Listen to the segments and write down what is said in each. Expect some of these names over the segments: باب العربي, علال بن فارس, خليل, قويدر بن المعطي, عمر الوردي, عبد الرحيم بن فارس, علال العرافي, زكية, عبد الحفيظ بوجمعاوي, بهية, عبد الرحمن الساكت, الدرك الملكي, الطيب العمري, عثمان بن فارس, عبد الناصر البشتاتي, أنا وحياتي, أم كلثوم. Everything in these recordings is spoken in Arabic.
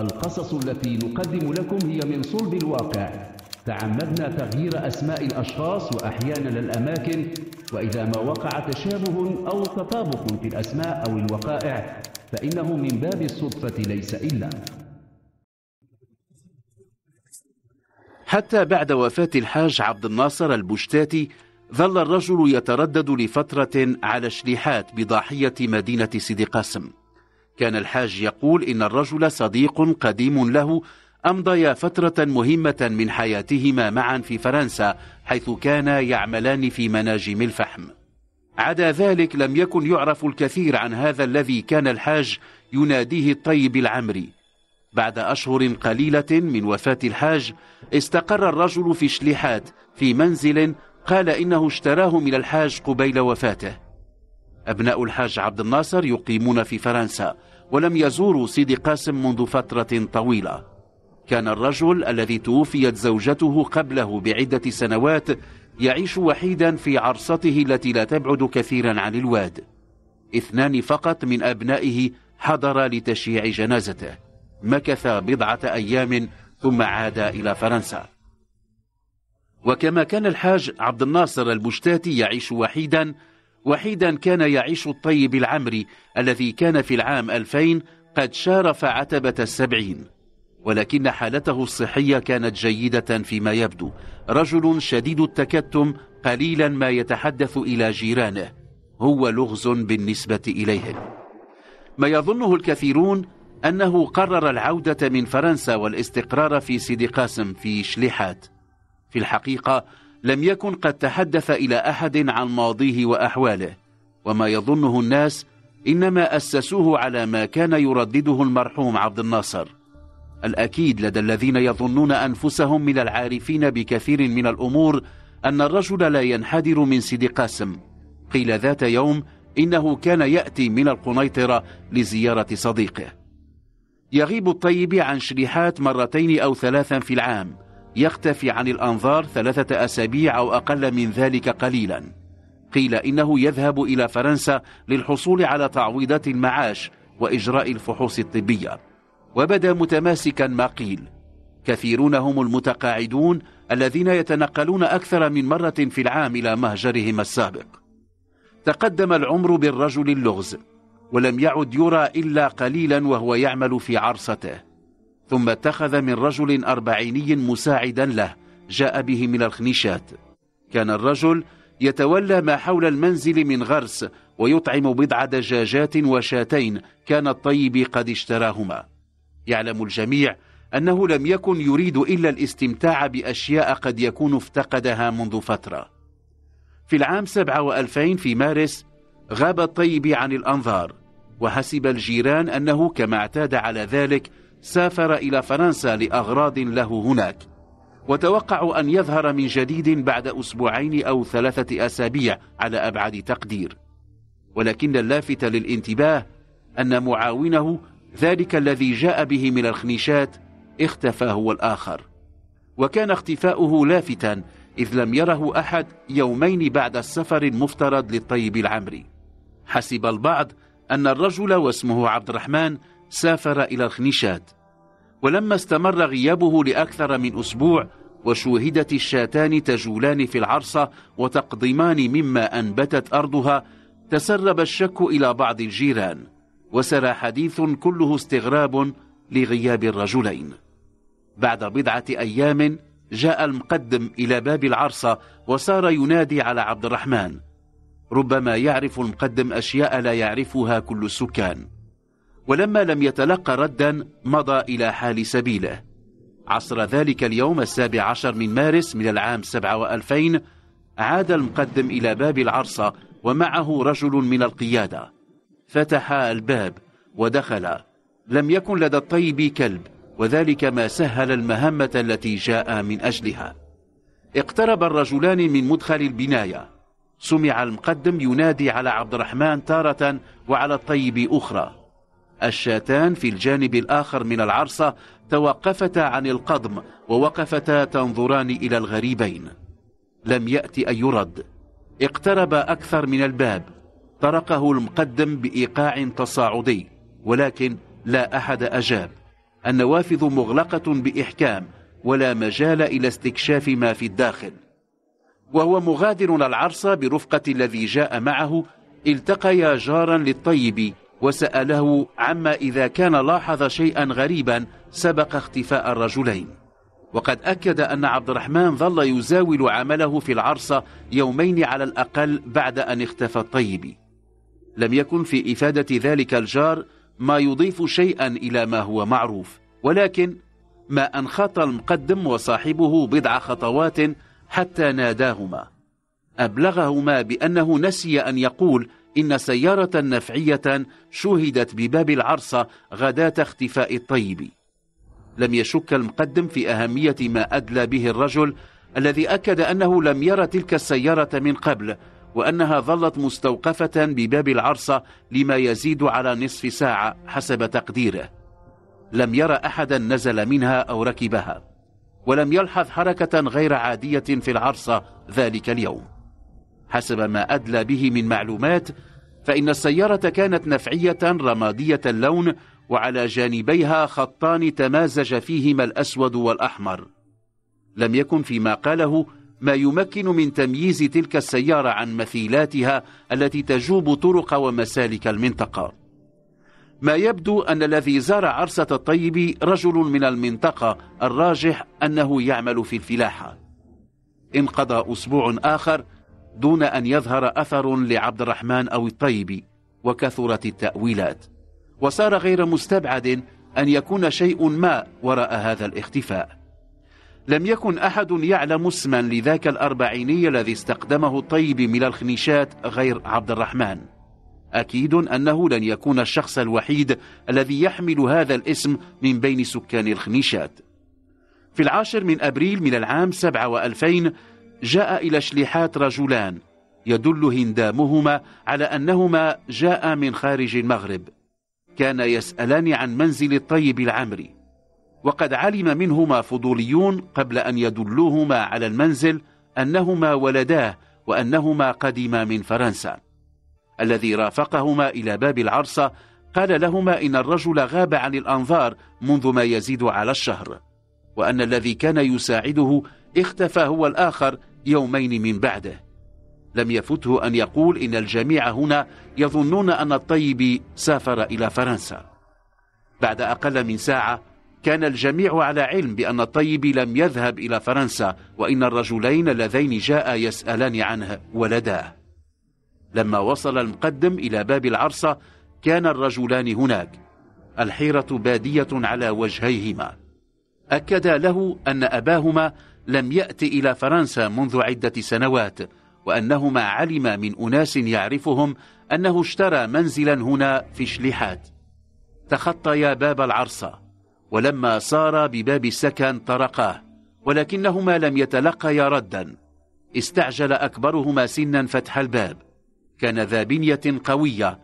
القصص التي نقدم لكم هي من صلب الواقع، تعمدنا تغيير أسماء الأشخاص وأحيانا الأماكن، وإذا ما وقع تشابه أو تطابق في الأسماء أو الوقائع فإنه من باب الصدفة ليس إلا. حتى بعد وفاة الحاج عبد الناصر البشتاتي ظل الرجل يتردد لفترة على شليحات بضاحية مدينة سيدي قاسم. كان الحاج يقول إن الرجل صديق قديم له أمضيا فترة مهمة من حياتهما معا في فرنسا، حيث كانا يعملان في مناجم الفحم. عدا ذلك لم يكن يعرف الكثير عن هذا الذي كان الحاج يناديه الطيب العمري. بعد أشهر قليلة من وفاة الحاج استقر الرجل في شليحات في منزل قال إنه اشتراه من الحاج قبيل وفاته. أبناء الحاج عبد الناصر يقيمون في فرنسا ولم يزوروا سيدي قاسم منذ فترة طويلة. كان الرجل الذي توفيت زوجته قبله بعدة سنوات يعيش وحيدا في عرصته التي لا تبعد كثيرا عن الواد. 2 فقط من أبنائه حضر لتشييع جنازته. مكث بضعة أيام ثم عاد إلى فرنسا. وكما كان الحاج عبد الناصر البشتاتي يعيش وحيدا كان يعيش الطيب العمري الذي كان في العام 2000 قد شارف عتبة 70، ولكن حالته الصحية كانت جيدة فيما يبدو. رجل شديد التكتم قليلا ما يتحدث إلى جيرانه، هو لغز بالنسبة إليهم. ما يظنه الكثيرون أنه قرر العودة من فرنسا والاستقرار في سيدي قاسم في شليحات. في الحقيقة لم يكن قد تحدث إلى أحد عن ماضيه وأحواله، وما يظنه الناس إنما أسسوه على ما كان يردده المرحوم عبد الناصر. الأكيد لدى الذين يظنون أنفسهم من العارفين بكثير من الأمور أن الرجل لا ينحدر من سيدي قاسم. قيل ذات يوم إنه كان يأتي من القنيطرة لزيارة صديقه. يغيب الطيب عن شليحات 2 أو 3 في العام، يختفي عن الأنظار 3 أسابيع أو أقل من ذلك قليلا. قيل إنه يذهب إلى فرنسا للحصول على تعويضات المعاش وإجراء الفحوص الطبية، وبدا متماسكا ما قيل. كثيرون هم المتقاعدون الذين يتنقلون أكثر من مرة في العام إلى مهجرهم السابق. تقدم العمر بالرجل اللغز، ولم يعد يرى إلا قليلا وهو يعمل في عرصته. ثم اتخذ من رجل 40 مساعدا له جاء به من الخنيشات. كان الرجل يتولى ما حول المنزل من غرس، ويطعم 4 دجاجات وشاتين كان الطيب قد اشتراهما. يعلم الجميع أنه لم يكن يريد إلا الاستمتاع بأشياء قد يكون افتقدها منذ فترة. في العام 2007 في مارس غاب الطيب عن الأنظار، وحسب الجيران أنه كما اعتاد على ذلك سافر إلى فرنسا لأغراض له هناك، وتوقع أن يظهر من جديد بعد 2 أو 3 أسابيع على أبعد تقدير. ولكن اللافت للانتباه أن معاونه ذلك الذي جاء به من الخنيشات اختفى هو الآخر، وكان اختفاؤه لافتا إذ لم يره أحد 2 بعد السفر المفترض للطيب العمري. حسب البعض أن الرجل واسمه عبد الرحمن سافر إلى الخنيشات، ولما استمر غيابه لأكثر من أسبوع وشوهدت الشاتان تجولان في العرصة وتقضمان مما أنبتت أرضها، تسرب الشك إلى بعض الجيران، وسرى حديث كله استغراب لغياب الرجلين. بعد بضعة أيام جاء المقدم إلى باب العرصة وصار ينادي على عبد الرحمن. ربما يعرف المقدم أشياء لا يعرفها كل السكان. ولما لم يتلقى ردا مضى إلى حال سبيله. عصر ذلك اليوم 17 من مارس من العام 2007 عاد المقدم إلى باب العرصة ومعه رجل من القيادة. فتح الباب ودخل. لم يكن لدى الطيب كلب، وذلك ما سهل المهمة التي جاء من أجلها. اقترب الرجلان من مدخل البناية. سمع المقدم ينادي على عبد الرحمن تارة وعلى الطيب أخرى. الشاتان في الجانب الآخر من العرصة توقفتا عن القضم ووقفتا تنظران إلى الغريبين. لم يأتي أي رد. اقترب أكثر من الباب. طرقه المقدم بإيقاع تصاعدي، ولكن لا أحد أجاب. النوافذ مغلقة بإحكام ولا مجال إلى استكشاف ما في الداخل. وهو مغادر العرس برفقة الذي جاء معه التقيا جارا للطيب وسأله عما إذا كان لاحظ شيئا غريبا سبق اختفاء الرجلين. وقد أكد أن عبد الرحمن ظل يزاول عمله في العرصة يومين على الأقل بعد أن اختفى الطيب. لم يكن في إفادة ذلك الجار ما يضيف شيئا إلى ما هو معروف، ولكن ما أن خط المقدم وصاحبه بضع خطوات حتى ناداهما أبلغهما بأنه نسي أن يقول إن سيارة نفعية شوهدت بباب العرصة غداة اختفاء الطيب. لم يشك المقدم في أهمية ما أدلى به الرجل الذي أكد أنه لم يرى تلك السيارة من قبل، وأنها ظلت مستوقفة بباب العرصة لما يزيد على نصف ساعة حسب تقديره. لم يرى أحدا نزل منها أو ركبها، ولم يلحظ حركة غير عادية في العرصة ذلك اليوم. حسب ما أدلى به من معلومات فإن السيارة كانت نفعية رمادية اللون، وعلى جانبيها خطان تمازج فيهما الأسود والأحمر. لم يكن فيما قاله ما يمكن من تمييز تلك السيارة عن مثيلاتها التي تجوب طرق ومسالك المنطقة. ما يبدو أن الذي زار عرسة الطيب رجل من المنطقة، الراجح أنه يعمل في الفلاحة. انقضى أسبوع آخر دون أن يظهر أثر لعبد الرحمن أو الطيب، وكثرت التأويلات، وصار غير مستبعد أن يكون شيء ما وراء هذا الاختفاء. لم يكن أحد يعلم اسما لذاك الأربعيني الذي استقدمه الطيب من الخنيشات غير عبد الرحمن. أكيد أنه لن يكون الشخص الوحيد الذي يحمل هذا الاسم من بين سكان الخنيشات. في 10 أبريل من العام 2000 جاء إلى شليحات رجلان يدل هندامهما على أنهما جاء من خارج المغرب، كان يسألان عن منزل الطيب العمري. وقد علم منهما فضوليون قبل أن يدلوهما على المنزل أنهما ولداه، وأنهما قدما من فرنسا. الذي رافقهما إلى باب العرصة قال لهما إن الرجل غاب عن الأنظار منذ ما يزيد على الشهر، وأن الذي كان يساعده اختفى هو الآخر يومين من بعده. لم يفته أن يقول إن الجميع هنا يظنون أن الطيب سافر إلى فرنسا. بعد أقل من ساعة كان الجميع على علم بأن الطيب لم يذهب إلى فرنسا، وإن الرجلين اللذين جاء يسألان عنه ولداه. لما وصل المقدم إلى باب العرصة كان الرجلان هناك، الحيرة بادية على وجهيهما. أكد له أن أباهما لم يأتي إلى فرنسا منذ عدة سنوات، وأنهما علما من أناس يعرفهم أنه اشترى منزلا هنا في شليحات. تخطيا باب العرصة، ولما سارا بباب السكن طرقاه، ولكنهما لم يتلقيا ردا. استعجل أكبرهما سنا فتح الباب، كان ذا بنية قوية.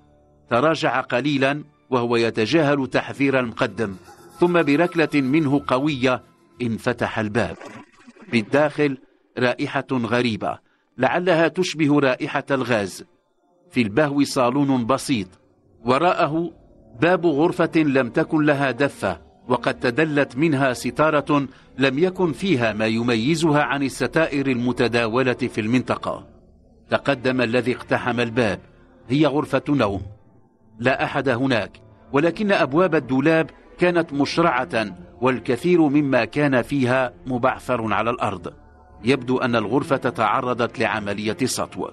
تراجع قليلا وهو يتجاهل تحذير المقدم، ثم بركلة منه قوية انفتح الباب. بالداخل رائحة غريبة لعلها تشبه رائحة الغاز. في البهو صالون بسيط، وراءه باب غرفة لم تكن لها دفة، وقد تدلت منها ستارة لم يكن فيها ما يميزها عن الستائر المتداولة في المنطقة. تقدم الذي اقتحم الباب، هي غرفة نوم، لا أحد هناك، ولكن أبواب الدولاب كانت مشرعة والكثير مما كان فيها مبعثر على الأرض. يبدو أن الغرفة تعرضت لعملية سطو.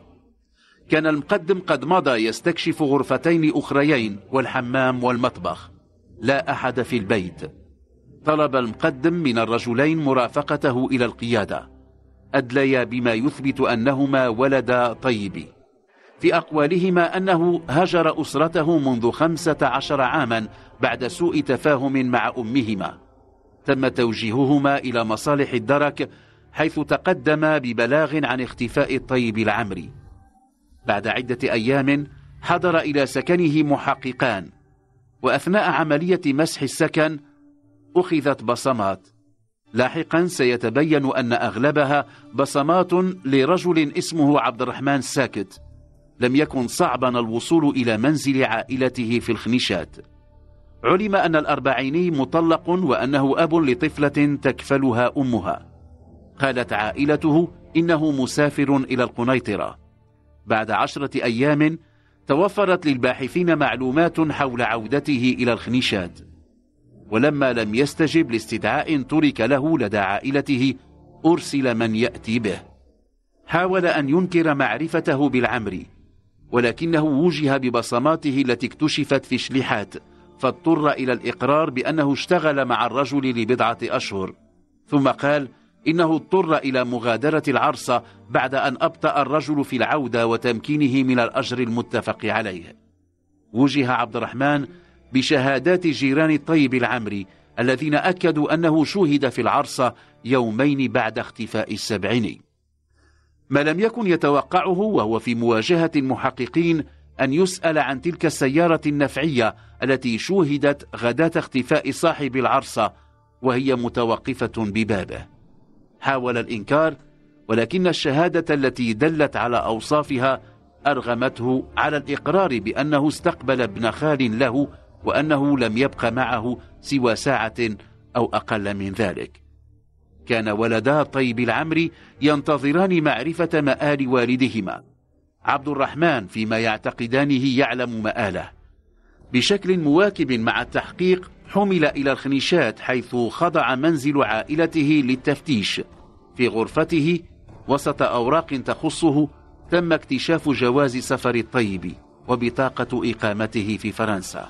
كان المقدم قد مضى يستكشف غرفتين أخريين والحمام والمطبخ، لا أحد في البيت. طلب المقدم من الرجلين مرافقته إلى القيادة، أدليا بما يثبت أنهما ولدا طيب. في أقوالهما أنه هجر أسرته منذ 15 عاما بعد سوء تفاهم مع أمهما. تم توجيههما إلى مصالح الدرك، حيث تقدم ببلاغ عن اختفاء الطيب العمري. بعد عدة أيام حضر إلى سكنه محققان، وأثناء عملية مسح السكن أخذت بصمات. لاحقا سيتبين أن أغلبها بصمات لرجل اسمه عبد الرحمن الساكت. لم يكن صعبا الوصول إلى منزل عائلته في الخنيشات. علم أن الأربعيني مطلق وأنه أب لطفلة تكفلها أمها. قالت عائلته إنه مسافر إلى القنيطرة. بعد 10 أيام توفرت للباحثين معلومات حول عودته إلى الخنيشاد، ولما لم يستجب لاستدعاء ترك له لدى عائلته أرسل من يأتي به. حاول أن ينكر معرفته بالعمري، ولكنه وجه ببصماته التي اكتشفت في شلحات، فاضطر إلى الإقرار بأنه اشتغل مع الرجل لبضعة أشهر. ثم قال إنه اضطر إلى مغادرة العرصة بعد أن أبطأ الرجل في العودة وتمكينه من الأجر المتفق عليه. وجه عبد الرحمن بشهادات جيران الطيب العمري الذين أكدوا أنه شهد في العرصة 2 يوم بعد اختفاء السبعيني. ما لم يكن يتوقعه وهو في مواجهة المحققين أن يسأل عن تلك السيارة النفعية التي شوهدت غداة اختفاء صاحب العرصة وهي متوقفة ببابه. حاول الإنكار، ولكن الشهادة التي دلت على أوصافها أرغمته على الإقرار بأنه استقبل ابن خال له وأنه لم يبق معه سوى ساعة أو أقل من ذلك. كان ولدا طيب العمري ينتظران معرفة مآل والدهما. عبد الرحمن فيما يعتقدانه يعلم مآله. بشكل مواكب مع التحقيق حمل إلى الخنيشات، حيث خضع منزل عائلته للتفتيش. في غرفته وسط أوراق تخصه تم اكتشاف جواز سفر الطيب وبطاقة إقامته في فرنسا.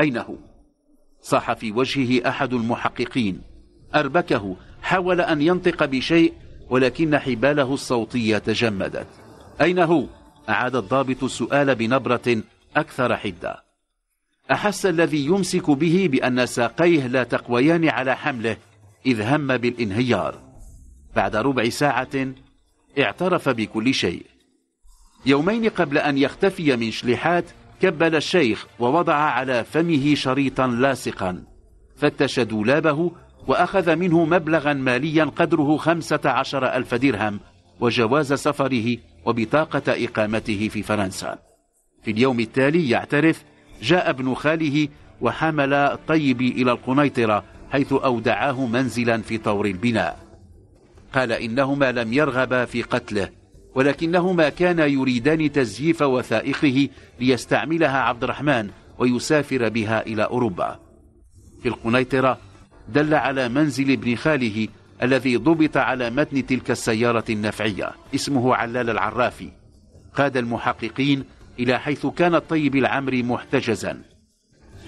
أين هو؟ صاح في وجهه أحد المحققين. أربكه، حاول أن ينطق بشيء ولكن حباله الصوتية تجمدت. أين هو؟ أعاد الضابط السؤال بنبرة أكثر حدة. أحس الذي يمسك به بأن ساقيه لا تقويان على حمله، إذ هم بالانهيار. بعد ربع ساعة اعترف بكل شيء. 2 يوم قبل أن يختفي من شلحات كبل الشيخ ووضع على فمه شريطا لاصقا، فتش دولابه وأخذ منه مبلغا ماليا قدره 15,000 درهم وجواز سفره وبطاقة إقامته في فرنسا. في اليوم التالي يعترف، جاء ابن خاله وحمل طيب إلى القنيطرة حيث أودعاه منزلا في طور البناء. قال إنهما لم يرغبا في قتله، ولكنهما كانا يريدان تزييف وثائقه ليستعملها عبد الرحمن ويسافر بها إلى أوروبا. في القنيطرة دل على منزل ابن خاله الذي ضبط على متن تلك السيارة النفعية، اسمه علال العرافي. قاد المحققين إلى حيث كان الطيب العمري محتجزا.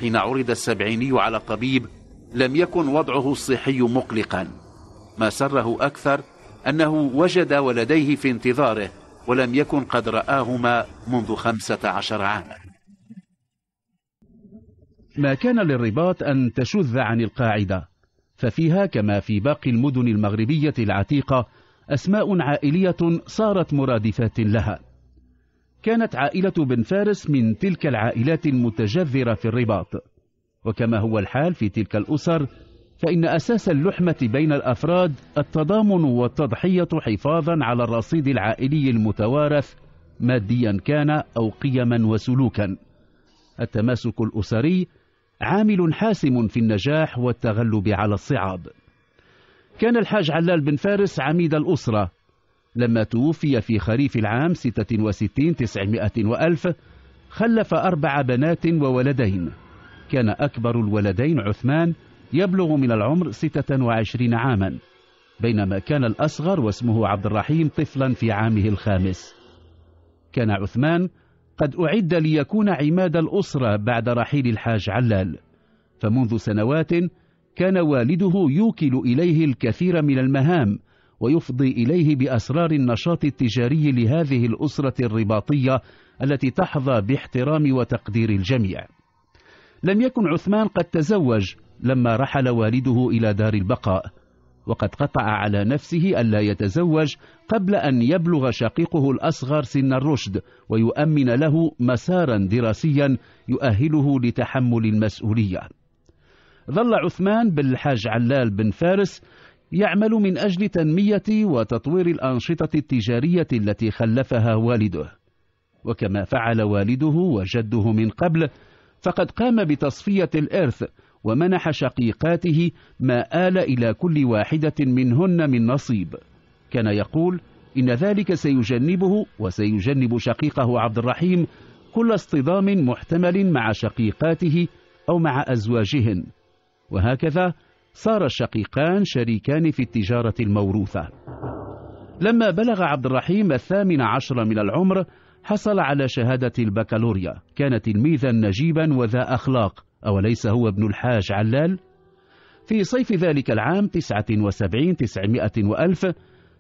حين عرض السبعيني على الطبيب لم يكن وضعه الصحي مقلقا. ما سره أكثر أنه وجد ولديه في انتظاره ولم يكن قد رآهما منذ 15 عاما. ما كان للرباط أن تشذ عن القاعدة، ففيها كما في باقي المدن المغربية العتيقة أسماء عائلية صارت مرادفات لها. كانت عائلة بن فارس من تلك العائلات المتجذرة في الرباط، وكما هو الحال في تلك الأسر فإن أساس اللحمة بين الأفراد التضامن والتضحية حفاظا على الرصيد العائلي المتوارث، ماديا كان أو قيما وسلوكا. التماسك الأسري عامل حاسم في النجاح والتغلب على الصعاب. كان الحاج علال بن فارس عميد الأسرة. لما توفي في خريف العام 66 900 وألف خلف 4 بنات وولدين. كان أكبر الولدين عثمان يبلغ من العمر 26 عاما، بينما كان الأصغر واسمه عبد الرحيم طفلا في عامه الخامس. كان عثمان قد أعد ليكون عماد الأسرة بعد رحيل الحاج علال، فمنذ سنوات كان والده يوكل إليه الكثير من المهام ويفضي إليه بأسرار النشاط التجاري لهذه الأسرة الرباطية التي تحظى باحترام وتقدير الجميع. لم يكن عثمان قد تزوج لما رحل والده إلى دار البقاء، وقد قطع على نفسه ألا يتزوج قبل أن يبلغ شقيقه الأصغر سن الرشد ويؤمن له مسارا دراسيا يؤهله لتحمل المسؤولية. ظل عثمان بالحاج علال بن فارس يعمل من أجل تنمية وتطوير الأنشطة التجارية التي خلفها والده، وكما فعل والده وجده من قبل فقد قام بتصفية الإرث ومنح شقيقاته ما آل إلى كل واحدة منهن من نصيب. كان يقول إن ذلك سيجنبه وسيجنب شقيقه عبد الرحيم كل اصطدام محتمل مع شقيقاته أو مع أزواجهن. وهكذا صار الشقيقان شريكان في التجارة الموروثة. لما بلغ عبد الرحيم 18 من العمر حصل على شهادة البكالوريا، كان تلميذا نجيبا وذا أخلاق، أوليس هو ابن الحاج علال؟ في صيف ذلك العام 79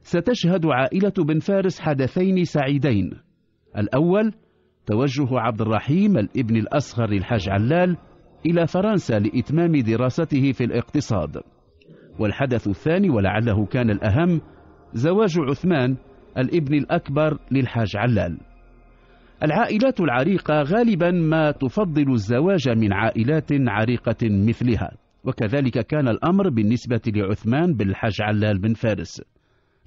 ستشهد عائلة بن فارس حدثين سعيدين. الأول توجه عبد الرحيم الابن الأصغر للحاج علال إلى فرنسا لإتمام دراسته في الاقتصاد. والحدث الثاني ولعله كان الأهم زواج عثمان الابن الأكبر للحاج علال. العائلات العريقة غالبا ما تفضل الزواج من عائلات عريقة مثلها، وكذلك كان الأمر بالنسبة لعثمان بالحاج علال بن فارس.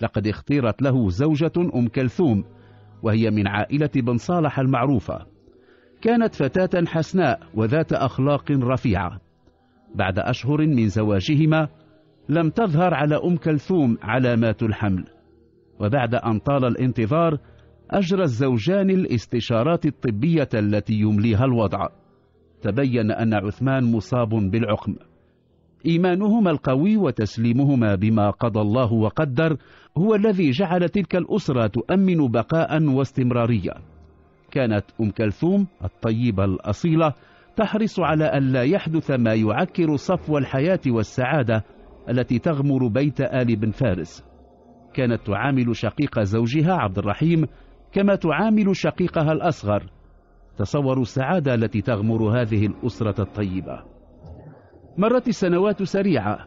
لقد اختيرت له زوجة أم كلثوم، وهي من عائلة بن صالح المعروفة، كانت فتاة حسناء وذات أخلاق رفيعة. بعد أشهر من زواجهما لم تظهر على أم كلثوم علامات الحمل، وبعد أن طال الانتظار أجرى الزوجان الاستشارات الطبية التي يمليها الوضع. تبين أن عثمان مصاب بالعقم. إيمانهما القوي وتسليمهما بما قضى الله وقدر هو الذي جعل تلك الأسرة تؤمن بقاء واستمرارية. كانت أم كلثوم الطيبة الأصيلة تحرص على أن لا يحدث ما يعكر صفو الحياة والسعادة التي تغمر بيت آل بن فارس. كانت تعامل شقيق زوجها عبد الرحيم كما تعامل شقيقها الأصغر. تصوروا السعادة التي تغمر هذه الأسرة الطيبة. مرت السنوات سريعة.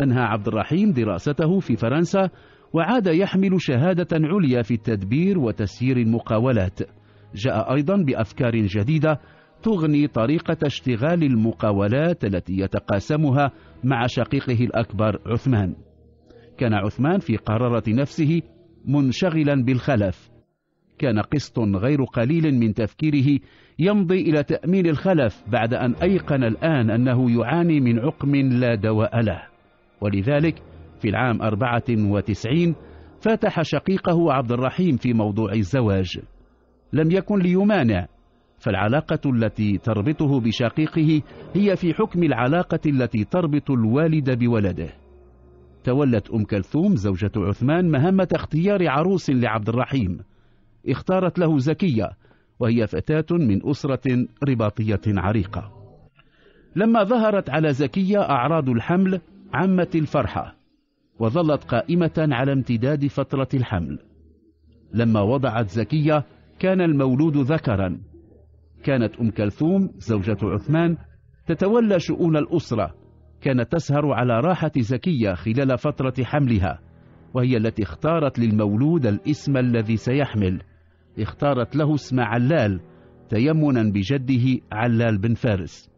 أنهى عبد الرحيم دراسته في فرنسا وعاد يحمل شهادة عليا في التدبير وتسيير المقاولات. جاء أيضا بأفكار جديدة تغني طريقة اشتغال المقاولات التي يتقاسمها مع شقيقه الأكبر عثمان. كان عثمان في قرارة نفسه منشغلا بالخلف. كان قسط غير قليل من تفكيره يمضي إلى تأمين الخلف بعد أن أيقن الآن أنه يعاني من عقم لا دواء له. ولذلك في العام 94 فاتح شقيقه عبد الرحيم في موضوع الزواج. لم يكن ليمانع، فالعلاقة التي تربطه بشقيقه هي في حكم العلاقة التي تربط الوالد بولده. تولت أم كلثوم زوجة عثمان مهمة اختيار عروس لعبد الرحيم. اختارت له زكية، وهي فتاة من أسرة رباطية عريقة. لما ظهرت على زكية أعراض الحمل عمت الفرحة، وظلت قائمة على امتداد فترة الحمل. لما وضعت زكية كان المولود ذكرا. كانت أم كلثوم زوجة عثمان تتولى شؤون الأسرة. كانت تسهر على راحة زكية خلال فترة حملها، وهي التي اختارت للمولود الاسم الذي سيحمل. اختارت له اسم علال تيمنا بجده علال بن فارس.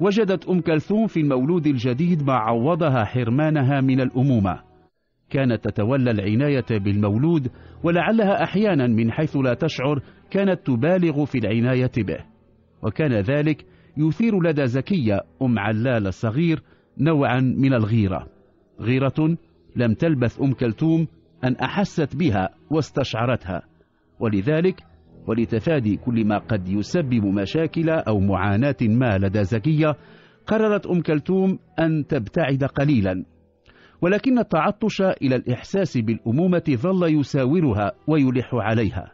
وجدت أم كلثوم في المولود الجديد ما عوضها حرمانها من الأمومة. كانت تتولى العناية بالمولود، ولعلها أحيانا من حيث لا تشعر كانت تبالغ في العناية به. وكان ذلك يثير لدى زكية أم علال الصغير نوعا من الغيرة، غيرة لم تلبث أم كلثوم أن أحست بها واستشعرتها. ولذلك ولتفادي كل ما قد يسبب مشاكل أو معاناة ما لدى زكية، قررت أم كلثوم أن تبتعد قليلا. ولكن التعطش إلى الإحساس بالأمومة ظل يساورها ويلح عليها.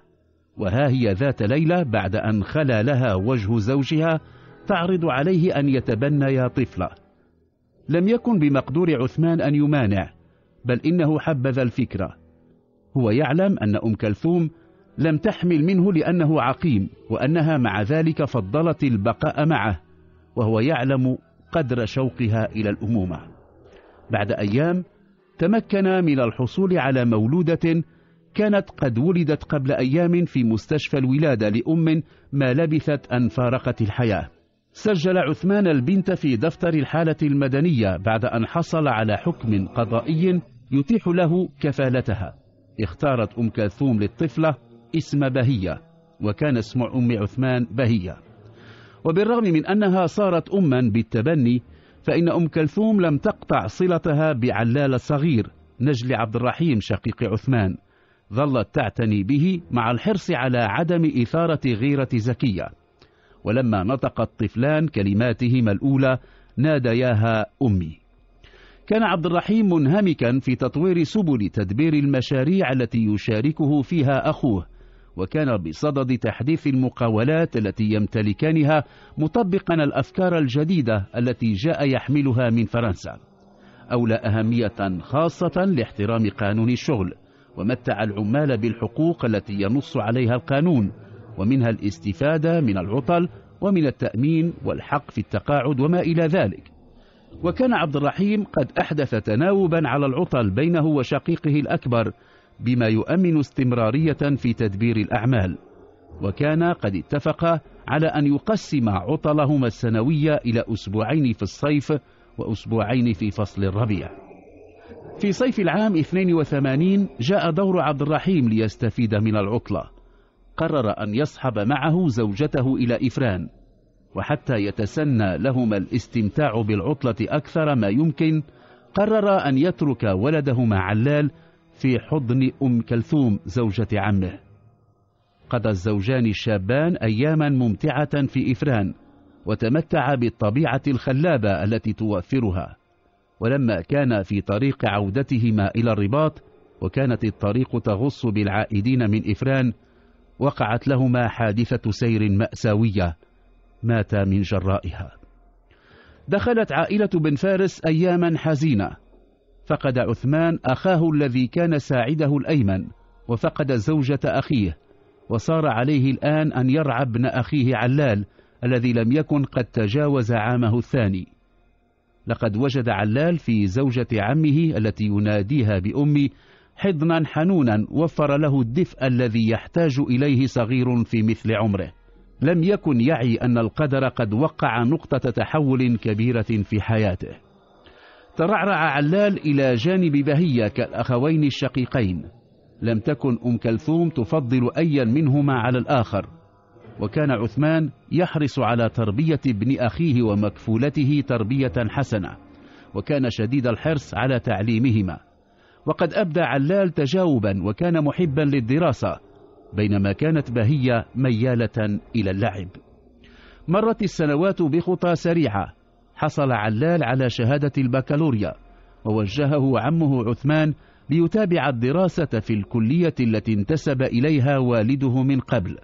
وها هي ذات ليلة بعد أن خلا لها وجه زوجها تعرض عليه أن يتبنيا طفلة. لم يكن بمقدور عثمان أن يمانع، بل إنه حبذ الفكرة. هو يعلم أن أم كلثوم لم تحمل منه لأنه عقيم، وأنها مع ذلك فضلت البقاء معه، وهو يعلم قدر شوقها إلى الأمومة. بعد أيام تمكن من الحصول على مولودة كانت قد ولدت قبل أيام في مستشفى الولادة لأم ما لبثت أن فارقت الحياة. سجل عثمان البنت في دفتر الحالة المدنية بعد أن حصل على حكم قضائي يتيح له كفالتها. اختارت أم كلثوم للطفلة اسم بهية، وكان اسم أم عثمان بهية. وبالرغم من أنها صارت أما بالتبني، فإن أم كلثوم لم تقطع صلتها بعلال الصغير نجل عبد الرحيم شقيق عثمان، ظلت تعتني به مع الحرص على عدم إثارة غيرة زكية. ولما نطق الطفلان كلماتهما الأولى نادياها أمي. كان عبد الرحيم منهمكا في تطوير سبل تدبير المشاريع التي يشاركه فيها أخوه، وكان بصدد تحديث المقاولات التي يمتلكانها مطبقا الأفكار الجديدة التي جاء يحملها من فرنسا. أولى أهمية خاصة لاحترام قانون الشغل، ومتع العمال بالحقوق التي ينص عليها القانون، ومنها الاستفادة من العطل ومن التأمين والحق في التقاعد وما إلى ذلك. وكان عبد الرحيم قد أحدث تناوبا على العطل بينه وشقيقه الأكبر بما يؤمن استمرارية في تدبير الأعمال، وكان قد اتفق على أن يقسم عطلهما السنوية إلى أسبوعين في الصيف وأسبوعين في فصل الربيع. في صيف العام 82 جاء دور عبد الرحيم ليستفيد من العطلة، قرر أن يصحب معه زوجته إلى إفران، وحتى يتسنى لهما الاستمتاع بالعطلة أكثر ما يمكن، قرر أن يترك ولدهما علال في حضن أم كلثوم زوجة عمه. قضى الزوجان الشابان أياما ممتعة في إفران، وتمتع بالطبيعة الخلابة التي توفرها. ولما كان في طريق عودتهما إلى الرباط، وكانت الطريق تغص بالعائدين من إفران، وقعت لهما حادثة سير مأساوية، مات من جرائها. دخلت عائلة بن فارس أياما حزينة، فقد عثمان أخاه الذي كان ساعده الأيمن، وفقد زوجة أخيه، وصار عليه الآن أن يرعى ابن أخيه علال الذي لم يكن قد تجاوز عامه الثاني. لقد وجد علال في زوجة عمه التي يناديها بأمي حضنا حنونا وفر له الدفء الذي يحتاج إليه صغير في مثل عمره، لم يكن يعي أن القدر قد وقع نقطة تحول كبيرة في حياته. ترعرع علال إلى جانب بهية كالأخوين الشقيقين، لم تكن أم كلثوم تفضل أيا منهما على الآخر، وكان عثمان يحرص على تربية ابن أخيه ومكفولته تربية حسنة، وكان شديد الحرص على تعليمهما. وقد أبدى علال تجاوبا وكان محبا للدراسة، بينما كانت بهية ميالة إلى اللعب. مرت السنوات بخطى سريعة، حصل علال على شهادة البكالوريا، ووجهه عمه عثمان ليتابع الدراسة في الكلية التي انتسب إليها والده من قبل،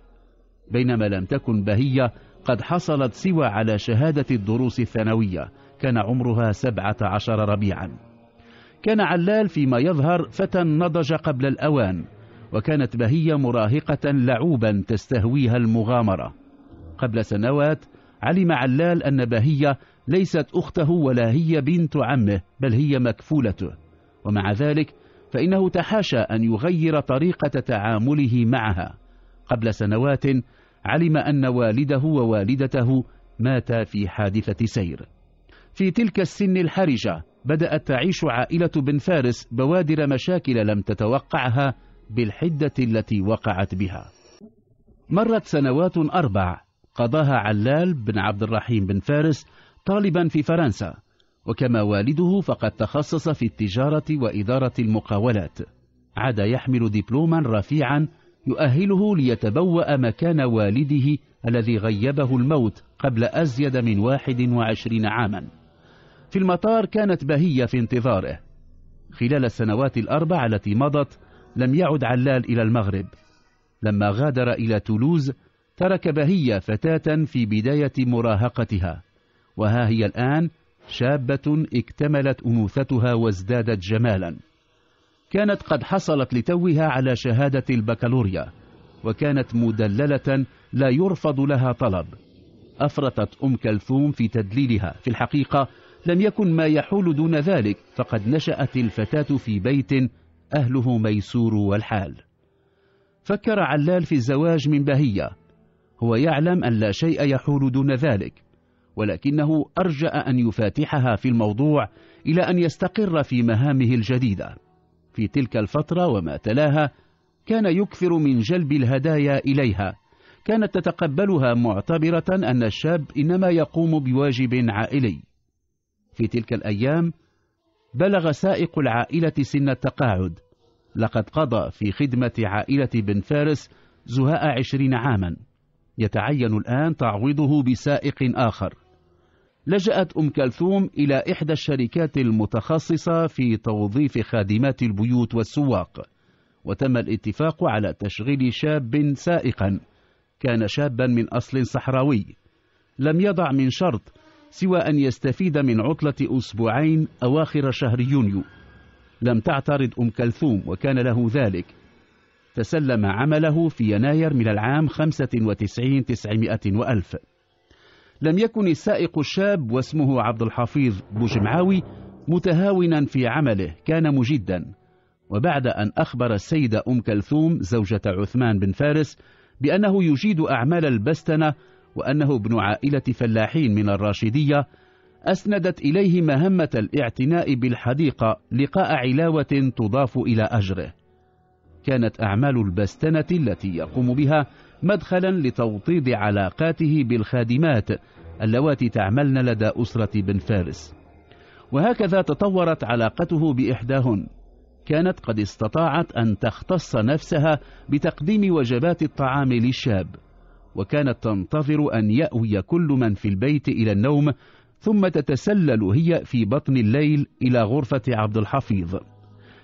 بينما لم تكن بهية قد حصلت سوى على شهادة الدروس الثانوية، كان عمرها 17 ربيعا. كان علال فيما يظهر فتى نضج قبل الأوان، وكانت بهية مراهقة لعوبا تستهويها المغامرة. قبل سنوات علم علال أن بهية ليست أخته ولا هي بنت عمه، بل هي مكفولته، ومع ذلك فإنه تحاشى أن يغير طريقة تعامله معها. قبل سنوات علم أن والده ووالدته ماتا في حادثة سير. في تلك السن الحرجة بدأت تعيش عائلة بن فارس بوادر مشاكل لم تتوقعها بالحدة التي وقعت بها. مرت سنوات 4 قضاها علال بن عبد الرحيم بن فارس طالبا في فرنسا، وكما والده فقد تخصص في التجارة وإدارة المقاولات، عاد يحمل دبلوما رفيعا يؤهله ليتبوأ مكان والده الذي غيبه الموت قبل أزيد من 21 عاما. في المطار كانت بهية في انتظاره. خلال السنوات 4 التي مضت لم يعد علال إلى المغرب. لما غادر إلى تولوز ترك بهية فتاة في بداية مراهقتها، وها هي الآن شابة اكتملت أنوثتها وازدادت جمالا. كانت قد حصلت لتوها على شهادة البكالوريا، وكانت مدللة لا يرفض لها طلب. أفرطت أم كلثوم في تدليلها، في الحقيقة لم يكن ما يحول دون ذلك، فقد نشأت الفتاة في بيت أهله ميسور والحال. فكر علال في الزواج من بهية، هو يعلم أن لا شيء يحول دون ذلك، ولكنه أرجأ أن يفاتحها في الموضوع إلى أن يستقر في مهامه الجديدة. في تلك الفترة وما تلاها كان يكثر من جلب الهدايا إليها، كانت تتقبلها معتبرة أن الشاب إنما يقوم بواجب عائلي. في تلك الأيام بلغ سائق العائلة سن التقاعد، لقد قضى في خدمة عائلة بن فارس زهاء 20 عاما، يتعين الآن تعويضه بسائق آخر. لجأت أم كلثوم إلى إحدى الشركات المتخصصة في توظيف خادمات البيوت والسواق، وتم الاتفاق على تشغيل شاب سائقا، كان شابا من أصل صحراوي، لم يضع من شرط سوى أن يستفيد من عطلة أسبوعين أواخر شهر يونيو. لم تعترض أم كلثوم وكان له ذلك. تسلم عمله في يناير من العام 95 900 وألف. لم يكن السائق الشاب واسمه عبد الحفيظ بوجمعاوي متهاونا في عمله، كان مجدا. وبعد أن أخبر السيدة أم كلثوم زوجة عثمان بن فارس بأنه يجيد أعمال البستنة وأنه ابن عائلة فلاحين من الراشدية، أسندت إليه مهمة الاعتناء بالحديقة لقاء علاوة تضاف إلى أجره. كانت أعمال البستنة التي يقوم بها مدخلا لتوطيد علاقاته بالخادمات اللواتي تعملن لدى أسرة بن فارس، وهكذا تطورت علاقته بإحداهن. كانت قد استطاعت أن تختص نفسها بتقديم وجبات الطعام للشاب، وكانت تنتظر أن يأوي كل من في البيت إلى النوم، ثم تتسلل هي في بطن الليل إلى غرفة عبد الحفيظ.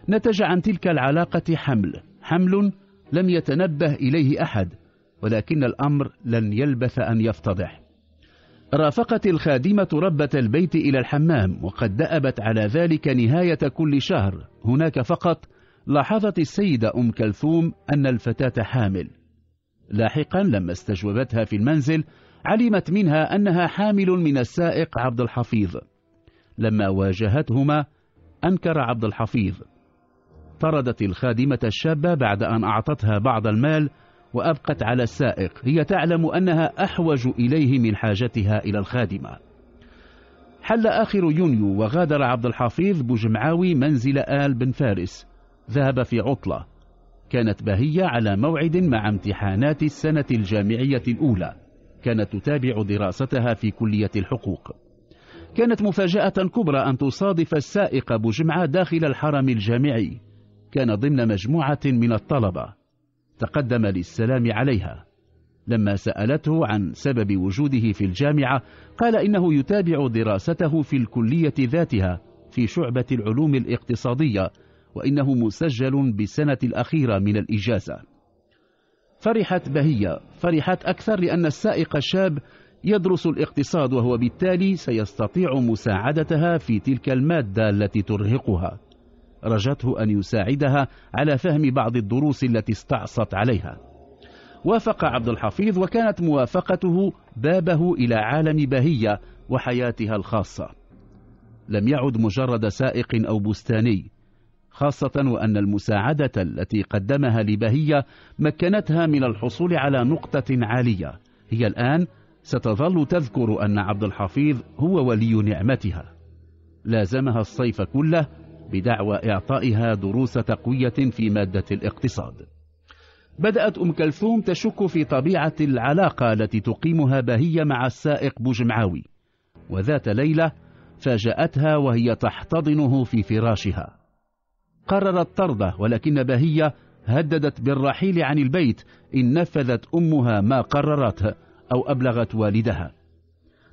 نتج عن تلك العلاقة حمل لم يتنبه إليه أحد، ولكن الأمر لن يلبث أن يفتضح. رافقت الخادمة ربة البيت إلى الحمام، وقد دأبت على ذلك نهاية كل شهر. هناك فقط لاحظت السيدة أم كلثوم أن الفتاة حامل. لاحقا لما استجوبتها في المنزل علمت منها أنها حامل من السائق عبد الحفيظ. لما واجهتهما أنكر عبد الحفيظ. طردت الخادمة الشابة بعد أن أعطتها بعض المال وأبقت على السائق، هي تعلم أنها أحوج إليه من حاجتها إلى الخادمة. حل آخر يونيو وغادر عبد الحفيظ بوجمعاوي منزل آل بن فارس، ذهب في عطلة. كانت بهية على موعد مع امتحانات السنة الجامعية الأولى، كانت تتابع دراستها في كلية الحقوق. كانت مفاجأة كبرى أن تصادف السائق بوجمعة داخل الحرم الجامعي، كان ضمن مجموعة من الطلبة. تقدم للسلام عليها. لما سألته عن سبب وجوده في الجامعة قال إنه يتابع دراسته في الكلية ذاتها في شعبة العلوم الاقتصادية، وإنه مسجل بالسنة الأخيرة من الإجازة. فرحت بهية، فرحت أكثر لأن السائق الشاب يدرس الاقتصاد، وهو بالتالي سيستطيع مساعدتها في تلك المادة التي ترهقها. رجته أن يساعدها على فهم بعض الدروس التي استعصت عليها. وافق عبد الحفيظ، وكانت موافقته بابه إلى عالم بهية وحياتها الخاصة. لم يعد مجرد سائق أو بستاني، خاصة وأن المساعدة التي قدمها لبهية مكنتها من الحصول على نقطة عالية. هي الآن ستظل تذكر أن عبد الحفيظ هو ولي نعمتها. لازمها الصيف كله بدعوى إعطائها دروس تقوية في مادة الاقتصاد. بدأت أم كلثوم تشك في طبيعة العلاقة التي تقيمها بهية مع السائق بوجمعاوي، وذات ليلة فاجأتها وهي تحتضنه في فراشها. قررت طرده، ولكن بهية هددت بالرحيل عن البيت إن نفذت أمها ما قررته أو أبلغت والدها.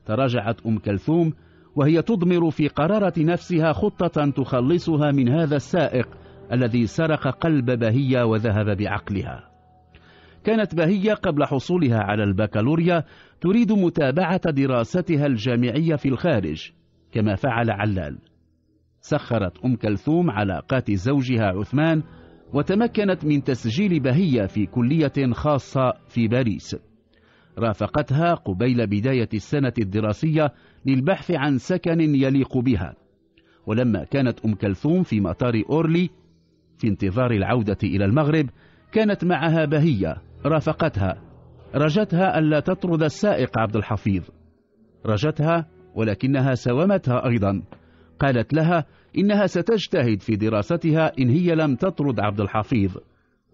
تراجعت أم كلثوم وهي تضمر في قرارة نفسها خطة تخلصها من هذا السائق الذي سرق قلب بهية وذهب بعقلها. كانت بهية قبل حصولها على البكالوريا تريد متابعة دراستها الجامعية في الخارج كما فعل علال. سخرت أم كلثوم علاقات زوجها عثمان، وتمكنت من تسجيل بهية في كلية خاصة في باريس. رافقتها قبيل بداية السنة الدراسية للبحث عن سكن يليق بها. ولما كانت أم كلثوم في مطار أورلي في انتظار العودة إلى المغرب كانت معها بهية، رافقتها، رجتها ألا تطرد السائق عبد الحفيظ. رجتها ولكنها ساومتها أيضا. قالت لها إنها ستجتهد في دراستها إن هي لم تطرد عبد الحفيظ،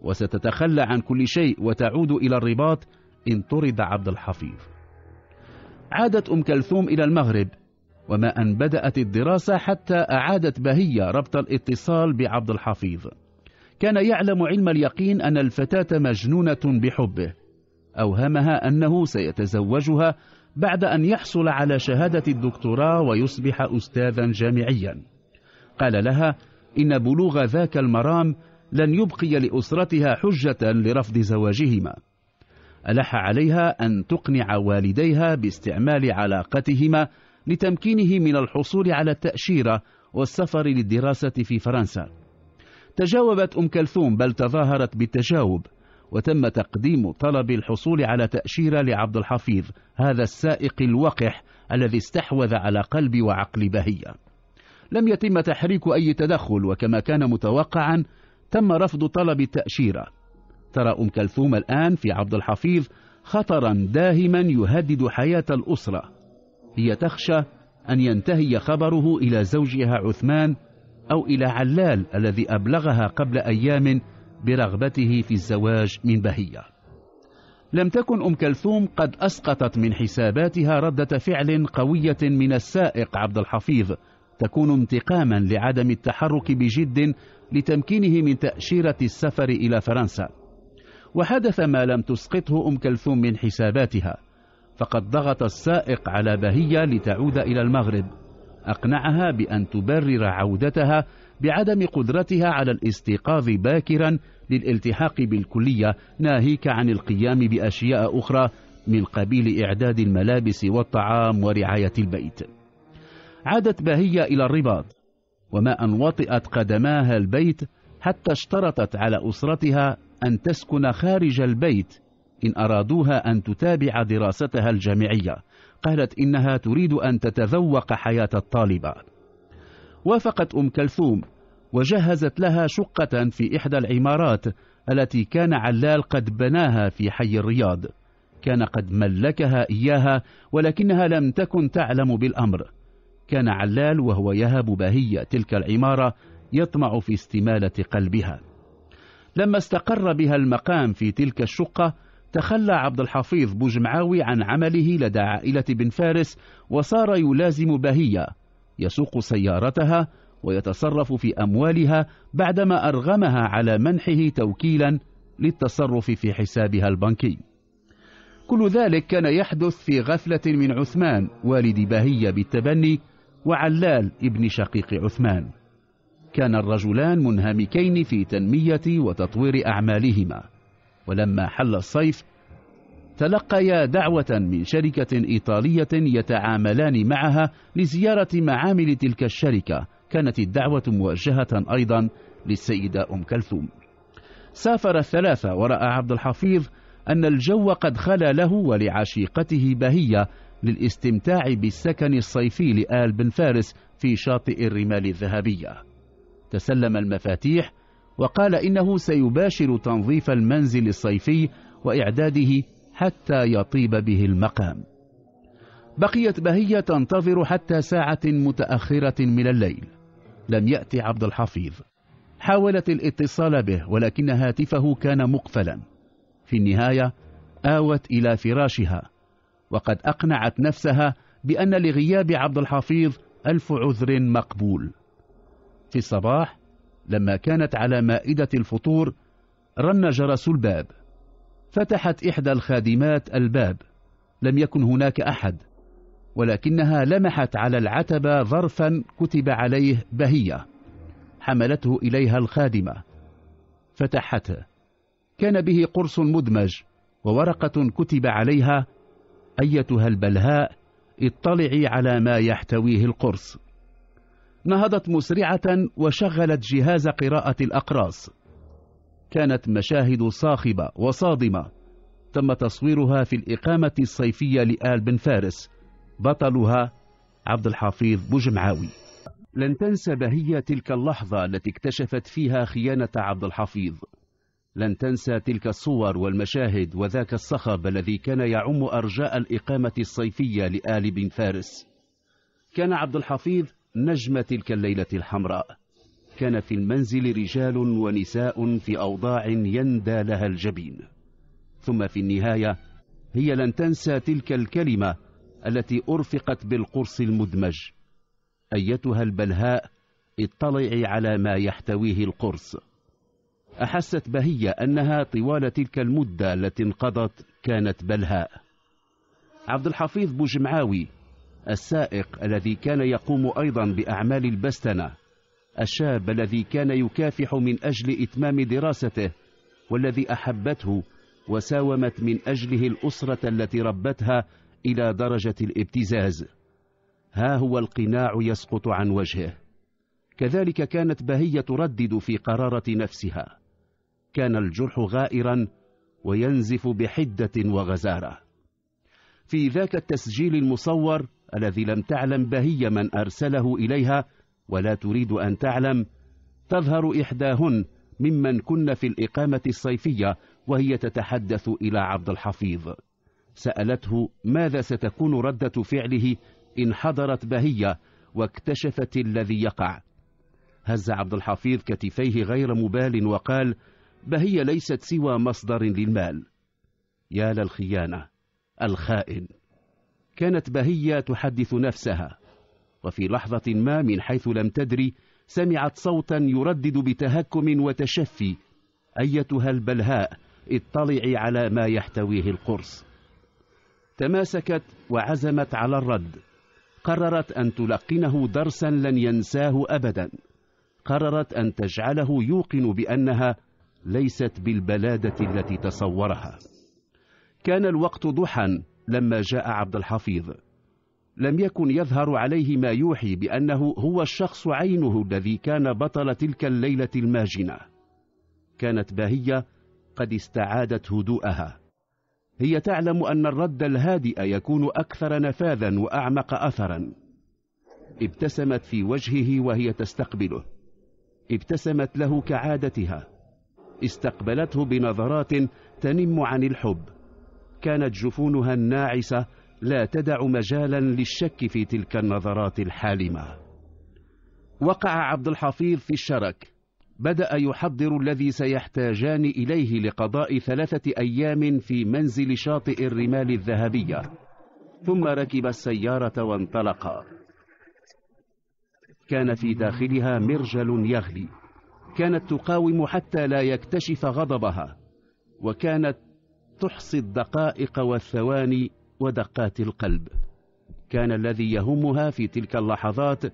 وستتخلى عن كل شيء وتعود إلى الرباط إن طرد عبد الحفيظ. عادت أم كلثوم إلى المغرب، وما أن بدأت الدراسة حتى أعادت بهية ربط الاتصال بعبد الحفيظ. كان يعلم علم اليقين أن الفتاة مجنونة بحبه، أوهمها أنه سيتزوجها بعد أن يحصل على شهادة الدكتوراه ويصبح أستاذا جامعيا. قال لها إن بلوغ ذاك المرام لن يبقي لأسرتها حجة لرفض زواجهما. ألح عليها أن تقنع والديها باستعمال علاقتهما لتمكينه من الحصول على التأشيرة والسفر للدراسة في فرنسا. تجاوبت أم كلثوم بل تظاهرت بالتجاوب، وتم تقديم طلب الحصول على تأشيرة لعبد الحفيظ، هذا السائق الوقح الذي استحوذ على قلب وعقل بهية. لم يتم تحريك أي تدخل، وكما كان متوقعا تم رفض طلب التأشيرة. ترى أم كلثوم الآن في عبد الحفيظ خطرا داهما يهدد حياة الأسرة. هي تخشى أن ينتهي خبره إلى زوجها عثمان أو إلى علال الذي أبلغها قبل أيام برغبته في الزواج من بهية. لم تكن أم كلثوم قد أسقطت من حساباتها ردة فعل قوية من السائق عبد الحفيظ تكون انتقاما لعدم التحرك بجد لتمكينه من تأشيرة السفر إلى فرنسا. وحدث ما لم تسقطه أم كلثوم من حساباتها، فقد ضغط السائق على بهية لتعود إلى المغرب، أقنعها بأن تبرر عودتها بعدم قدرتها على الاستيقاظ باكرا للالتحاق بالكلية، ناهيك عن القيام بأشياء أخرى من قبيل إعداد الملابس والطعام ورعاية البيت. عادت بهية إلى الرباط، وما أن وطئت قدماها البيت حتى اشترطت على أسرتها أن تسكن خارج البيت إن أرادوها أن تتابع دراستها الجامعية. قالت إنها تريد أن تتذوق حياة الطالبة. وافقت أم كلثوم وجهزت لها شقة في إحدى العمارات التي كان علال قد بناها في حي الرياض، كان قد ملكها إياها ولكنها لم تكن تعلم بالأمر. كان علال وهو يهب بهية تلك العمارة يطمع في استمالة قلبها. لما استقر بها المقام في تلك الشقة، تخلى عبد الحفيظ بوجمعاوي عن عمله لدى عائلة بن فارس، وصار يلازم بهية، يسوق سيارتها ويتصرف في أموالها بعدما أرغمها على منحه توكيلا للتصرف في حسابها البنكي. كل ذلك كان يحدث في غفلة من عثمان والد بهية بالتبني وعلال ابن شقيق عثمان. كان الرجلان منهمكين في تنمية وتطوير أعمالهما. ولما حل الصيف تلقيا دعوة من شركة إيطالية يتعاملان معها لزيارة معامل تلك الشركة. كانت الدعوة موجهة أيضا للسيدة أم كلثوم. سافر الثلاثة، ورأى عبد الحفيظ أن الجو قد خلا له ولعشيقته بهية للاستمتاع بالسكن الصيفي لآل بن فارس في شاطئ الرمال الذهبية. تسلم المفاتيح وقال إنه سيباشر تنظيف المنزل الصيفي وإعداده حتى يطيب به المقام. بقيت بهية تنتظر حتى ساعة متأخرة من الليل، لم يأتي عبد الحفيظ. حاولت الاتصال به ولكن هاتفه كان مقفلا. في النهاية آوت إلى فراشها، وقد أقنعت نفسها بأن لغياب عبد الحفيظ 1000 عذر مقبول. في الصباح لما كانت على مائدة الفطور، رن جرس الباب. فتحت إحدى الخادمات الباب، لم يكن هناك أحد، ولكنها لمحت على العتبة ظرفا كتب عليه بهية. حملته إليها الخادمة، فتحته، كان به قرص مدمج وورقة كتب عليها: أيتها البلهاء، اطلعي على ما يحتويه القرص. نهضت مسرعة وشغلت جهاز قراءة الأقراص. كانت مشاهد صاخبة وصادمة تم تصويرها في الإقامة الصيفية لآل بن فارس، بطلها عبد الحفيظ بوجمعاوي. لن تنسى بهية تلك اللحظة التي اكتشفت فيها خيانة عبد الحفيظ. لن تنسى تلك الصور والمشاهد وذاك الصخب الذي كان يعم أرجاء الإقامة الصيفية لآل بن فارس. كان عبد الحفيظ نجم تلك الليلة الحمراء. كان في المنزل رجال ونساء في أوضاع يندى لها الجبين. ثم في النهاية هي لن تنسى تلك الكلمة التي أرفقت بالقرص المدمج: أيتها البلهاء اطلعي على ما يحتويه القرص. أحست بهية أنها طوال تلك المدة التي انقضت كانت بلهاء. عبد الحفيظ بوجمعاوي السائق الذي كان يقوم أيضا بأعمال البستنة، الشاب الذي كان يكافح من أجل إتمام دراسته والذي أحبته وساومت من أجله الأسرة التي ربتها إلى درجة الابتزاز، ها هو القناع يسقط عن وجهه. كذلك كانت بهية تردد في قرارة نفسها، كان الجرح غائرا وينزف بحدة وغزارة. في ذاك التسجيل المصور الذي لم تعلم بهية من أرسله إليها ولا تريد أن تعلم، تظهر إحداهن ممن كن في الإقامة الصيفية وهي تتحدث إلى عبد الحفيظ، سألته ماذا ستكون ردة فعله إن حضرت بهية واكتشفت الذي يقع. هز عبد الحفيظ كتفيه غير مبال وقال: بهية ليست سوى مصدر للمال. يا للخيانة، الخائن. كانت بهية تحدث نفسها، وفي لحظة ما من حيث لم تدري سمعت صوتا يردد بتهكم وتشفي: أيتها البلهاء اطلعي على ما يحتويه القرص. تماسكت وعزمت على الرد، قررت أن تلقنه درسا لن ينساه أبدا، قررت أن تجعله يوقن بأنها ليست بالبلادة التي تصورها. كان الوقت ضحا لما جاء عبد الحفيظ، لم يكن يظهر عليه ما يوحي بأنه هو الشخص عينه الذي كان بطل تلك الليلة الماجنة. كانت بهية قد استعادت هدوءها، هي تعلم أن الرد الهادئ يكون أكثر نفاذا وأعمق أثرا. ابتسمت في وجهه وهي تستقبله، ابتسمت له كعادتها، استقبلته بنظرات تنم عن الحب، كانت جفونها الناعسة لا تدع مجالا للشك في تلك النظرات الحالمة. وقع عبد الحفيظ في الشرك، بدأ يحضر الذي سيحتاجان إليه لقضاء 3 أيام في منزل شاطئ الرمال الذهبية، ثم ركب السيارة وانطلقا. كان في داخلها مرجل يغلي، كانت تقاوم حتى لا يكتشف غضبها، وكانت تحصي الدقائق والثواني ودقات القلب. كان الذي يهمها في تلك اللحظات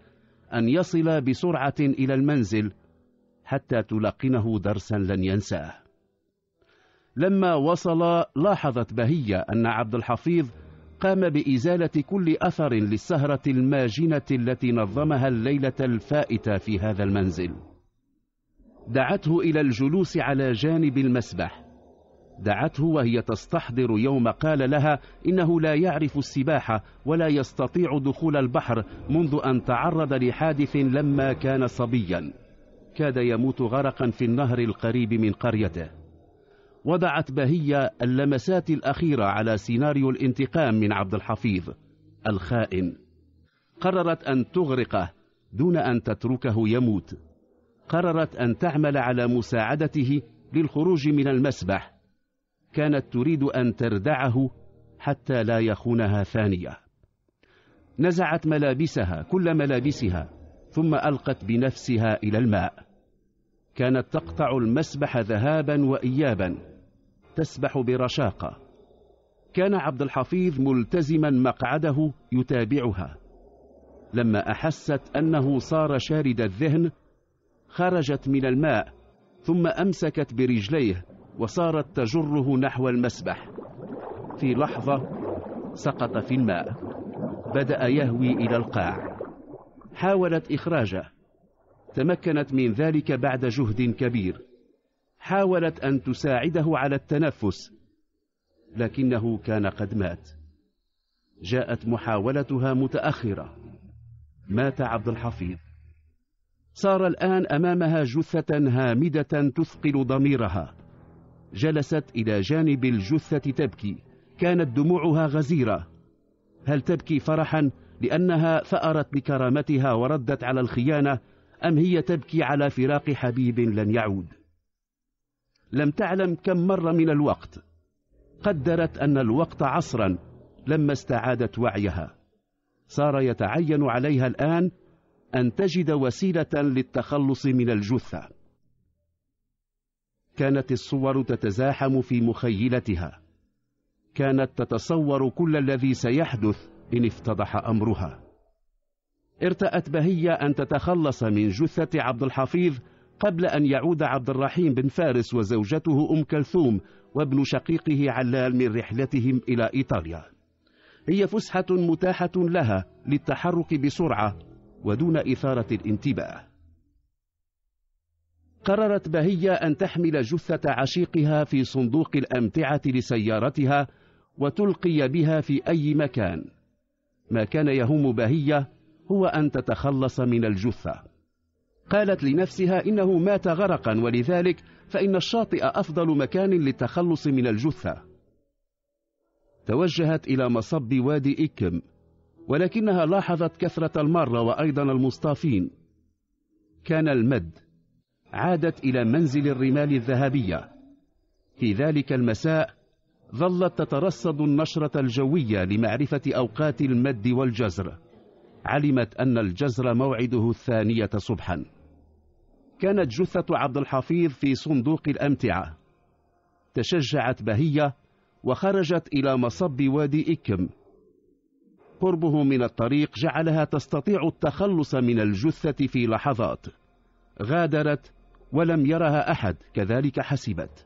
أن يصل بسرعة إلى المنزل حتى تلقنه درسا لن ينساه. لما وصل لاحظت بهية أن عبد الحفيظ قام بإزالة كل أثر للسهرة الماجنة التي نظمها الليلة الفائتة في هذا المنزل. دعته إلى الجلوس على جانب المسبح، دعته وهي تستحضر يوم قال لها إنه لا يعرف السباحة ولا يستطيع دخول البحر منذ أن تعرض لحادث لما كان صبيا، كاد يموت غرقا في النهر القريب من قريته. وضعت بهية اللمسات الأخيرة على سيناريو الانتقام من عبد الحفيظ الخائن، قررت أن تغرقه دون أن تتركه يموت، قررت أن تعمل على مساعدته للخروج من المسبح، كانت تريد أن تردعه حتى لا يخونها ثانية. نزعت ملابسها، كل ملابسها، ثم ألقت بنفسها إلى الماء. كانت تقطع المسبح ذهابا وإيابا، تسبح برشاقة. كان عبد الحفيظ ملتزما مقعده يتابعها. لما أحست أنه صار شارد الذهن خرجت من الماء، ثم أمسكت برجليه وصارت تجره نحو المسبح. في لحظة سقط في الماء، بدأ يهوي إلى القاع. حاولت إخراجه، تمكنت من ذلك بعد جهد كبير، حاولت أن تساعده على التنفس لكنه كان قد مات. جاءت محاولتها متأخرة، مات عبد الحفيظ. صار الآن أمامها جثة هامدة تثقل ضميرها. جلست إلى جانب الجثة تبكي، كانت دموعها غزيرة. هل تبكي فرحا لأنها ثأرت بكرامتها وردت على الخيانة، أم هي تبكي على فراق حبيب لن يعود؟ لم تعلم كم مر من الوقت، قدرت أن الوقت عصرا لما استعادت وعيها، صار يتعين عليها الآن أن تجد وسيلة للتخلص من الجثة. كانت الصور تتزاحم في مخيلتها، كانت تتصور كل الذي سيحدث إن افتضح أمرها. ارتأت بهية أن تتخلص من جثة عبد الحفيظ قبل أن يعود عبد الرحيم بن فارس وزوجته أم كلثوم وابن شقيقه علال من رحلتهم إلى إيطاليا. هي فسحة متاحة لها للتحرك بسرعة ودون إثارة الانتباه. قررت بهية أن تحمل جثة عشيقها في صندوق الأمتعة لسيارتها وتلقي بها في أي مكان. ما كان يهم بهية هو أن تتخلص من الجثة. قالت لنفسها إنه مات غرقا، ولذلك فإن الشاطئ أفضل مكان للتخلص من الجثة. توجهت إلى مصب وادي إكم، ولكنها لاحظت كثرة المارة وأيضا المصطافين. كان المد. عادت إلى منزل الرمال الذهبية. في ذلك المساء ظلت تترصد النشرة الجوية لمعرفة أوقات المد والجزر. علمت أن الجزر موعده 2:00 صبحا. كانت جثة عبد الحفيظ في صندوق الأمتعة. تشجعت بهية وخرجت إلى مصب وادي إكم. قربه من الطريق جعلها تستطيع التخلص من الجثة في لحظات. غادرت ولم يرها أحد، كذلك حسبت.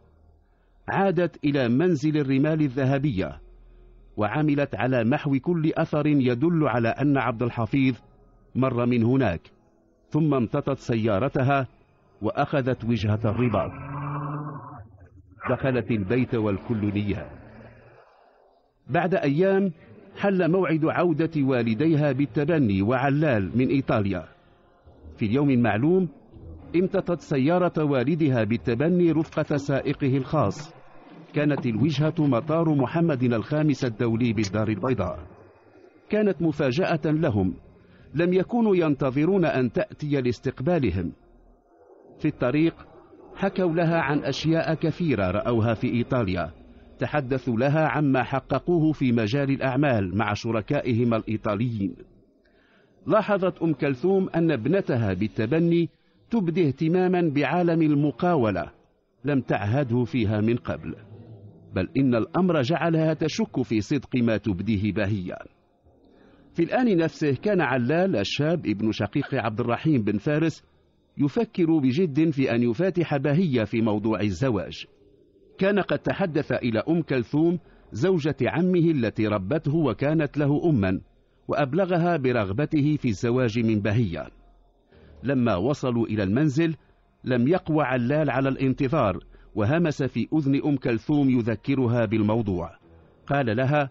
عادت إلى منزل الرمال الذهبية وعملت على محو كل أثر يدل على أن عبد الحفيظ مر من هناك، ثم امتطت سيارتها وأخذت وجهة الرباط. دخلت البيت والكل نيام. بعد أيام حل موعد عودة والديها بالتبني وعلال من إيطاليا. في اليوم المعلوم امتطت سيارة والدها بالتبني رفقة سائقه الخاص. كانت الوجهة مطار محمد الخامس الدولي بالدار البيضاء. كانت مفاجأة لهم، لم يكونوا ينتظرون أن تأتي لاستقبالهم. في الطريق حكوا لها عن أشياء كثيرة رأوها في إيطاليا، تحدثوا لها عما حققوه في مجال الأعمال مع شركائهم الإيطاليين. لاحظت أم كلثوم أن ابنتها بالتبني تبدي اهتماما بعالم المقاولة لم تعهده فيها من قبل، بل إن الأمر جعلها تشك في صدق ما تبديه بهية. في الآن نفسه كان علال الشاب ابن شقيق عبد الرحيم بن فارس يفكر بجد في أن يفاتح بهية في موضوع الزواج. كان قد تحدث إلى أم كلثوم زوجة عمه التي ربته وكانت له أما، وأبلغها برغبته في الزواج من بهية. لما وصلوا إلى المنزل لم يقوى علال على الانتظار، وهمس في أذن أم كلثوم يذكرها بالموضوع. قال لها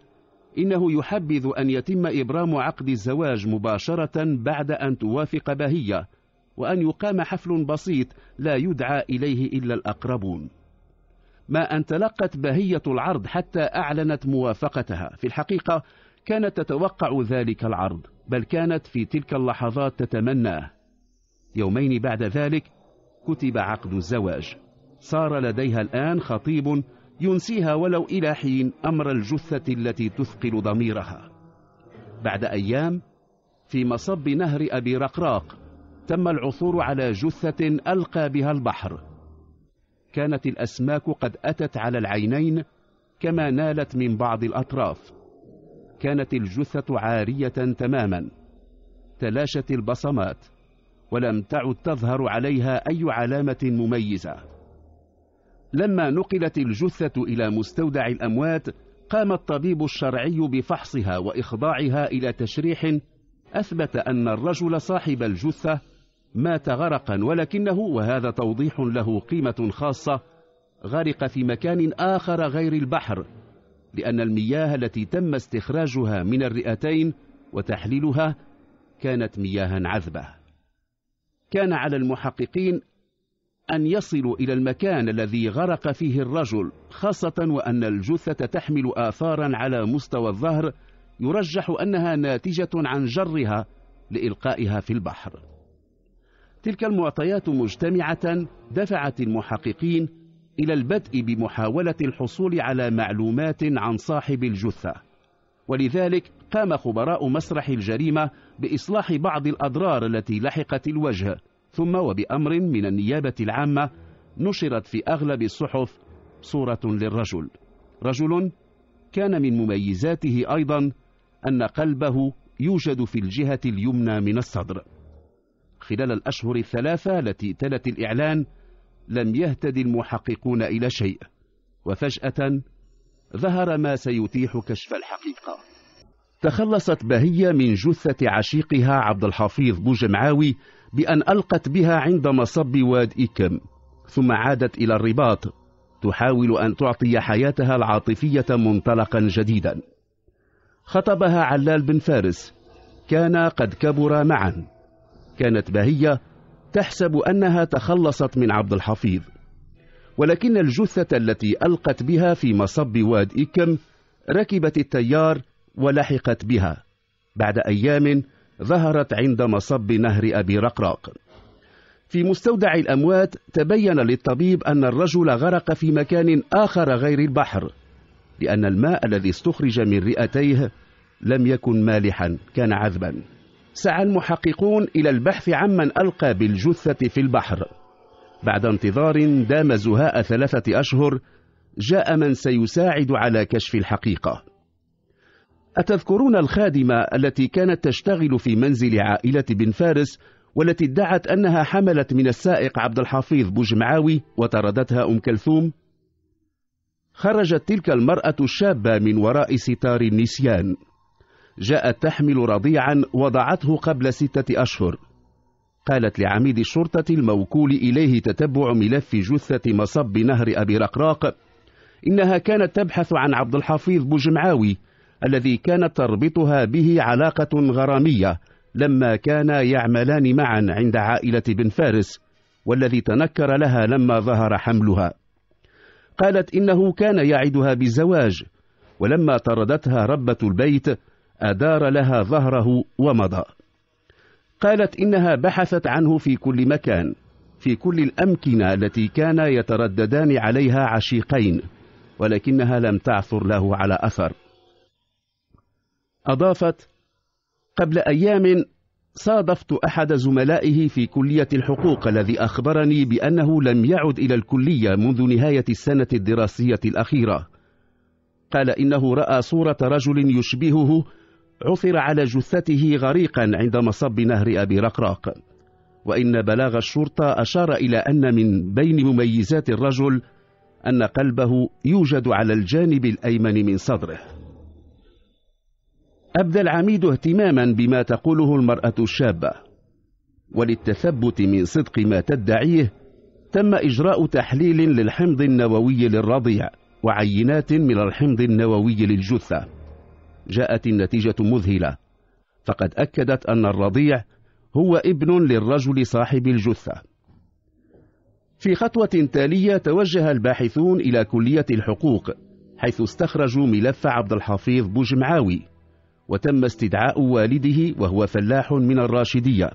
إنه يحبذ أن يتم إبرام عقد الزواج مباشرة بعد أن توافق بهية، وأن يقام حفل بسيط لا يدعى إليه إلا الأقربون. ما أن تلقت بهية العرض حتى أعلنت موافقتها. في الحقيقة كانت تتوقع ذلك العرض، بل كانت في تلك اللحظات تتمناه. يومين بعد ذلك كتب عقد الزواج. صار لديها الآن خطيب ينسيها ولو إلى حين أمر الجثة التي تثقل ضميرها. بعد أيام في مصب نهر أبي رقراق تم العثور على جثة ألقى بها البحر. كانت الأسماك قد أتت على العينين كما نالت من بعض الأطراف. كانت الجثة عارية تماما، تلاشت البصمات ولم تعد تظهر عليها أي علامة مميزة. لما نقلت الجثة إلى مستودع الأموات قام الطبيب الشرعي بفحصها وإخضاعها إلى تشريح أثبت أن الرجل صاحب الجثة مات غرقا، ولكنه، وهذا توضيح له قيمة خاصة، غرق في مكان آخر غير البحر، لأن المياه التي تم استخراجها من الرئتين وتحليلها كانت مياها عذبة. كان على المحققين أن يصلوا إلى المكان الذي غرق فيه الرجل، خاصة وأن الجثة تحمل آثارا على مستوى الظهر يرجح أنها ناتجة عن جرها لإلقائها في البحر. تلك المعطيات مجتمعة دفعت المحققين إلى البدء بمحاولة الحصول على معلومات عن صاحب الجثة، ولذلك قام خبراء مسرح الجريمة بإصلاح بعض الأضرار التي لحقت الوجه، ثم وبأمر من النيابة العامة نشرت في أغلب الصحف صورة للرجل، رجل كان من مميزاته أيضا أن قلبه يوجد في الجهة اليمنى من الصدر. خلال الأشهر الثلاثة التي تلت الإعلان لم يهتدي المحققون إلى شيء، وفجأة ظهر ما سيتيح كشف الحقيقة. تخلصت بهية من جثة عشيقها عبد الحفيظ بوجمعاوي بأن ألقت بها عند مصب واد إيكم، ثم عادت إلى الرباط تحاول أن تعطي حياتها العاطفية منطلقا جديدا. خطبها علال بن فارس، كان قد كبرا معا. كانت بهية تحسب أنها تخلصت من عبد الحفيظ، ولكن الجثة التي ألقت بها في مصب واد إيكم ركبت التيار ولحقت بها. بعد أيام ظهرت عند مصب نهر أبي رقراق. في مستودع الأموات تبين للطبيب أن الرجل غرق في مكان آخر غير البحر، لأن الماء الذي استخرج من رئتيه لم يكن مالحا، كان عذبا. سعى المحققون إلى البحث عمن ألقى بالجثة في البحر. بعد انتظار دام زهاء 3 أشهر جاء من سيساعد على كشف الحقيقة. أتذكرون الخادمة التي كانت تشتغل في منزل عائلة بن فارس، والتي ادعت أنها حملت من السائق عبد الحفيظ بوجمعاوي وطردتها أم كلثوم؟ خرجت تلك المرأة الشابة من وراء ستار النسيان، جاءت تحمل رضيعا وضعته قبل 6 أشهر. قالت لعميد الشرطة الموكول إليه تتبع ملف جثة مصب نهر أبي رقراق إنها كانت تبحث عن عبد الحفيظ بوجمعاوي الذي كانت تربطها به علاقة غرامية لما كانا يعملان معا عند عائلة بن فارس، والذي تنكر لها لما ظهر حملها. قالت إنه كان يعدها بالزواج، ولما طردتها ربة البيت أدار لها ظهره ومضى. قالت إنها بحثت عنه في كل مكان، في كل الأمكنة التي كان يترددان عليها عشيقين، ولكنها لم تعثر له على أثر. أضافت: قبل أيام صادفت أحد زملائه في كلية الحقوق الذي أخبرني بأنه لم يعد إلى الكلية منذ نهاية السنة الدراسية الأخيرة. قال إنه رأى صورة رجل يشبهه عثر على جثته غريقا عند مصب نهر أبي رقراق، وإن بلاغ الشرطة أشار إلى أن من بين مميزات الرجل أن قلبه يوجد على الجانب الأيمن من صدره. أبدى العميد اهتماما بما تقوله المرأة الشابة، وللتثبت من صدق ما تدعيه تم إجراء تحليل للحمض النووي للرضيع وعينات من الحمض النووي للجثة. جاءت النتيجة مذهلة، فقد أكدت أن الرضيع هو ابن للرجل صاحب الجثة. في خطوة تالية توجه الباحثون إلى كلية الحقوق، حيث استخرجوا ملف عبد الحفيظ بوجمعاوي، وتم استدعاء والده وهو فلاح من الراشدية،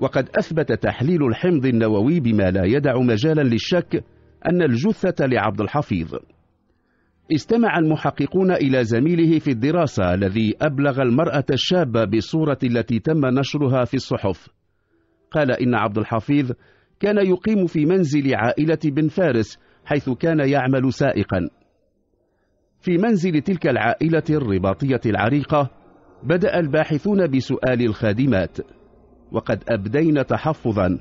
وقد أثبت تحليل الحمض النووي بما لا يدع مجالا للشك أن الجثة لعبد الحفيظ. استمع المحققون إلى زميله في الدراسة الذي أبلغ المرأة الشابة بالصورة التي تم نشرها في الصحف. قال إن عبد الحفيظ كان يقيم في منزل عائلة بن فارس حيث كان يعمل سائقا. في منزل تلك العائلة الرباطية العريقة بدأ الباحثون بسؤال الخادمات، وقد أبدين تحفظا،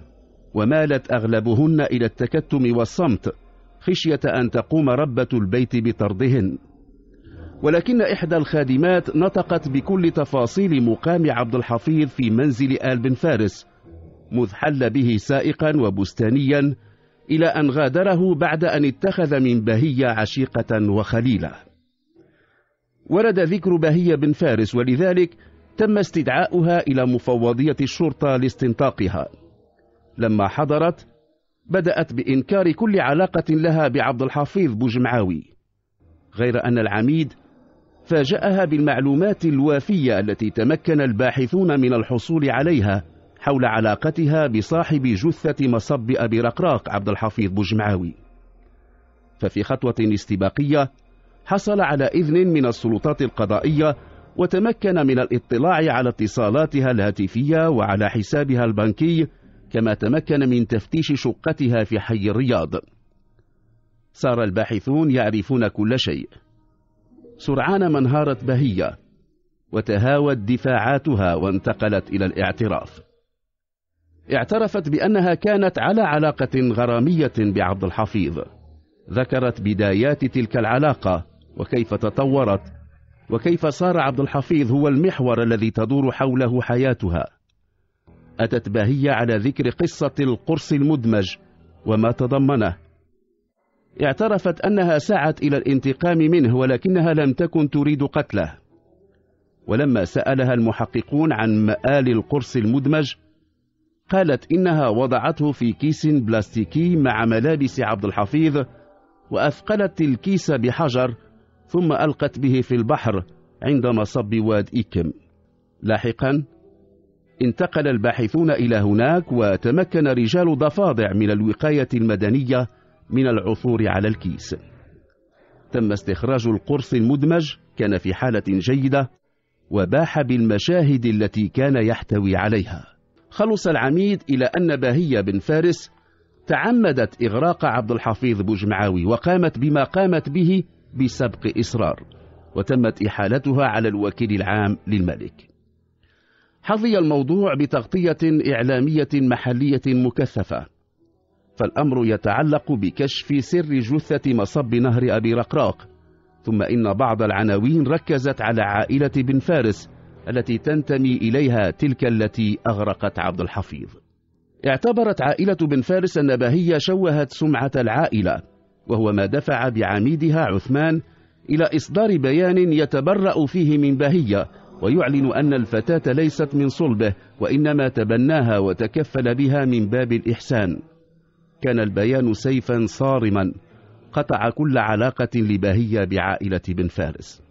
ومالت أغلبهن إلى التكتم والصمت خشية أن تقوم ربة البيت بطردهن، ولكن إحدى الخادمات نطقت بكل تفاصيل مقام عبد الحفيظ في منزل آل بن فارس، مذ حل به سائقا وبستانيا، إلى أن غادره بعد أن اتخذ من بهية عشيقة وخليلة. ورد ذكر بهية بن فارس، ولذلك تم استدعاؤها إلى مفوضية الشرطة لاستنطاقها. لما حضرت بدأت بإنكار كل علاقة لها بعبد الحفيظ بوجمعاوي، غير أن العميد فاجأها بالمعلومات الوافية التي تمكن الباحثون من الحصول عليها حول علاقتها بصاحب جثة مصب أبي رقراق عبد الحفيظ بوجمعاوي. ففي خطوة استباقية حصل على إذن من السلطات القضائية وتمكن من الاطلاع على اتصالاتها الهاتفية وعلى حسابها البنكي، كما تمكن من تفتيش شقتها في حي الرياض. صار الباحثون يعرفون كل شيء. سرعان ما انهارت بهية وتهاوت دفاعاتها وانتقلت إلى الاعتراف. اعترفت بأنها كانت على علاقة غرامية بعبد الحفيظ، ذكرت بدايات تلك العلاقة وكيف تطورت وكيف صار عبد الحفيظ هو المحور الذي تدور حوله حياتها. أتت بهية على ذكر قصة القرص المدمج وما تضمنه. اعترفت أنها سعت إلى الانتقام منه ولكنها لم تكن تريد قتله. ولما سألها المحققون عن مآل القرص المدمج قالت إنها وضعته في كيس بلاستيكي مع ملابس عبد الحفيظ وأثقلت الكيس بحجر ثم ألقت به في البحر عند مصب واد إيكم. لاحقا انتقل الباحثون إلى هناك وتمكن رجال ضفادع من الوقاية المدنية من العثور على الكيس. تم استخراج القرص المدمج، كان في حالة جيدة وباح بالمشاهد التي كان يحتوي عليها. خلص العميد إلى أن بهية بن فارس تعمدت إغراق عبد الحفيظ بوجمعاوي وقامت بما قامت به بسبق إصرار، وتمت إحالتها على الوكيل العام للملك. حظي الموضوع بتغطية إعلامية محلية مكثفة، فالأمر يتعلق بكشف سر جثة مصب نهر أبي رقراق. ثم إن بعض العناوين ركزت على عائلة بن فارس التي تنتمي إليها تلك التي أغرقت عبد الحفيظ. اعتبرت عائلة بن فارس أن بهية شوهت سمعة العائلة، وهو ما دفع بعميدها عثمان إلى إصدار بيان يتبرأ فيه من بهية ويعلن أن الفتاة ليست من صلبه وإنما تبناها وتكفل بها من باب الإحسان. كان البيان سيفا صارما قطع كل علاقة لبهية بعائلة بن فارس.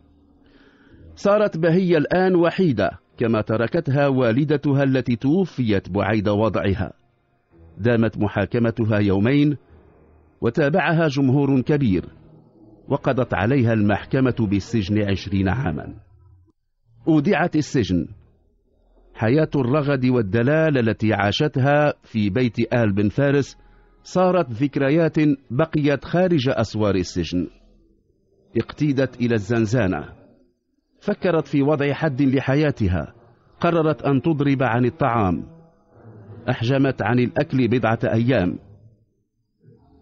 صارت بهية الآن وحيدة كما تركتها والدتها التي توفيت بعيد وضعها. دامت محاكمتها يومين وتابعها جمهور كبير، وقضت عليها المحكمة بالسجن 20 عاما. أودعت السجن. حياة الرغد والدلال التي عاشتها في بيت آل بن فارس صارت ذكريات بقيت خارج أسوار السجن. اقتيدت إلى الزنزانة، فكرت في وضع حد لحياتها، قررت أن تضرب عن الطعام، أحجمت عن الأكل 7 أيام.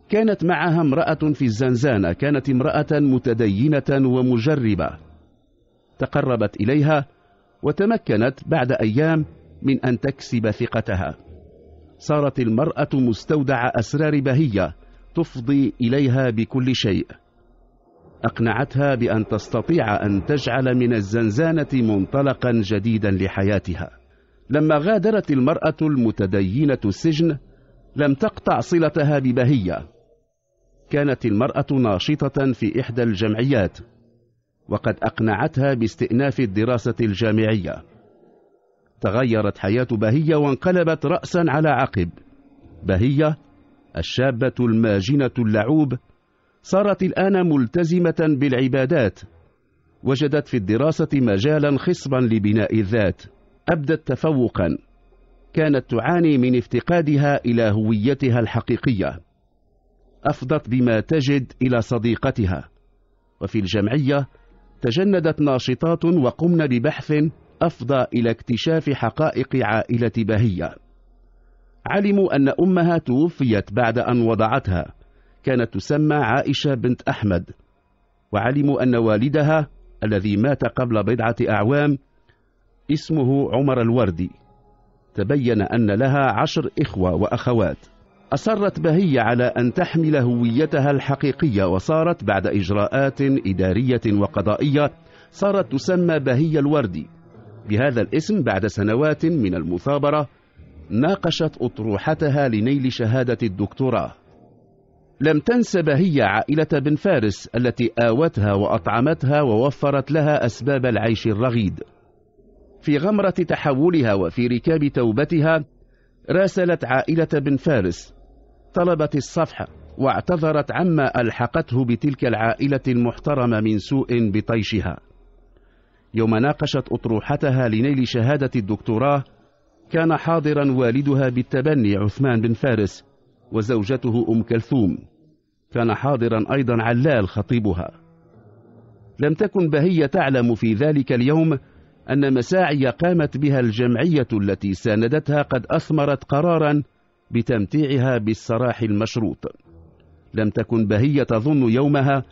كانت معها امرأة في الزنزانة، كانت امرأة متدينة ومجربة، تقربت إليها وتمكنت بعد أيام من أن تكسب ثقتها. صارت المرأة مستودع أسرار بهية تفضي إليها بكل شيء. أقنعتها بأن تستطيع أن تجعل من الزنزانة منطلقا جديدا لحياتها. لما غادرت المرأة المتدينة السجن لم تقطع صلتها ببهية. كانت المرأة ناشطة في إحدى الجمعيات وقد أقنعتها باستئناف الدراسة الجامعية. تغيرت حياة بهية وانقلبت رأسا على عقب. بهية الشابة الماجنة اللعوب صارت الآن ملتزمة بالعبادات، وجدت في الدراسة مجالا خصبا لبناء الذات، أبدت تفوقا. كانت تعاني من افتقادها إلى هويتها الحقيقية، أفضت بما تجد إلى صديقتها. وفي الجمعية تجندت ناشطات وقمن ببحث أفضى إلى اكتشاف حقائق عائلة بهية. علموا أن أمها توفيت بعد أن وضعتها، كانت تسمى عائشة بنت أحمد، وعلموا أن والدها الذي مات قبل 7 أعوام اسمه عمر الوردي. تبين أن لها 10 إخوة وأخوات. أصرت بهية على أن تحمل هويتها الحقيقية، وصارت بعد إجراءات إدارية وقضائية صارت تسمى بهية الوردي. بهذا الاسم بعد سنوات من المثابرة ناقشت أطروحتها لنيل شهادة الدكتوراه. لم تنس بهية عائلة بن فارس التي آوتها وأطعمتها ووفرت لها أسباب العيش الرغيد. في غمرة تحولها وفي ركاب توبتها راسلت عائلة بن فارس، طلبت الصفحة واعتذرت عما ألحقته بتلك العائلة المحترمة من سوء بطيشها. يوم ناقشت أطروحتها لنيل شهادة الدكتوراه كان حاضرا والدها بالتبني عثمان بن فارس، وزوجته أم كلثوم كان حاضرا أيضا علال خطيبها. لم تكن بهية تعلم في ذلك اليوم أن مساعي قامت بها الجمعية التي ساندتها قد أثمرت قرارا بتمتيعها بالسراح المشروط. لم تكن بهية تظن يومها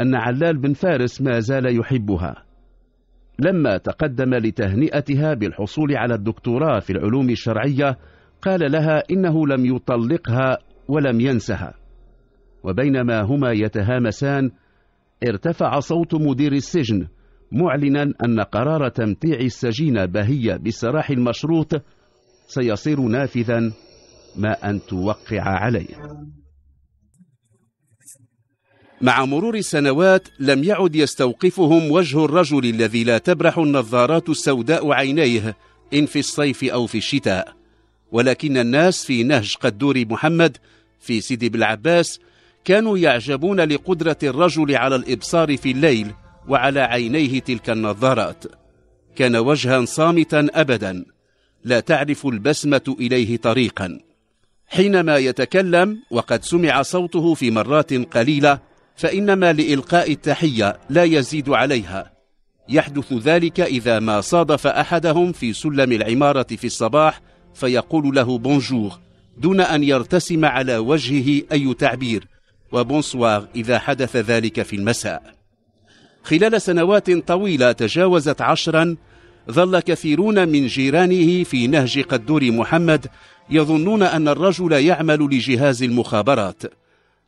أن علال بن فارس ما زال يحبها. لما تقدم لتهنئتها بالحصول على الدكتوراه في العلوم الشرعية قال لها إنه لم يطلقها ولم ينسها. وبينما هما يتهامسان ارتفع صوت مدير السجن معلنا أن قرار تمتيع السجينة بهية بالسراح المشروط سيصير نافذا ما أن توقع عليه. مع مرور السنوات لم يعد يستوقفهم وجه الرجل الذي لا تبرح النظارات السوداء عينيه إن في الصيف أو في الشتاء، ولكن الناس في نهج قدور محمد في سيدي بالعباس كانوا يعجبون لقدرة الرجل على الإبصار في الليل وعلى عينيه تلك النظارات. كان وجها صامتا أبدا لا تعرف البسمة إليه طريقا. حينما يتكلم وقد سمع صوته في مرات قليلة فإنما لإلقاء التحية لا يزيد عليها. يحدث ذلك إذا ما صادف أحدهم في سلم العمارة في الصباح فيقول له بونجور دون أن يرتسم على وجهه أي تعبير، وبونسوار إذا حدث ذلك في المساء. خلال سنوات طويلة تجاوزت 10 ظل كثيرون من جيرانه في نهج قدور محمد يظنون أن الرجل يعمل لجهاز المخابرات.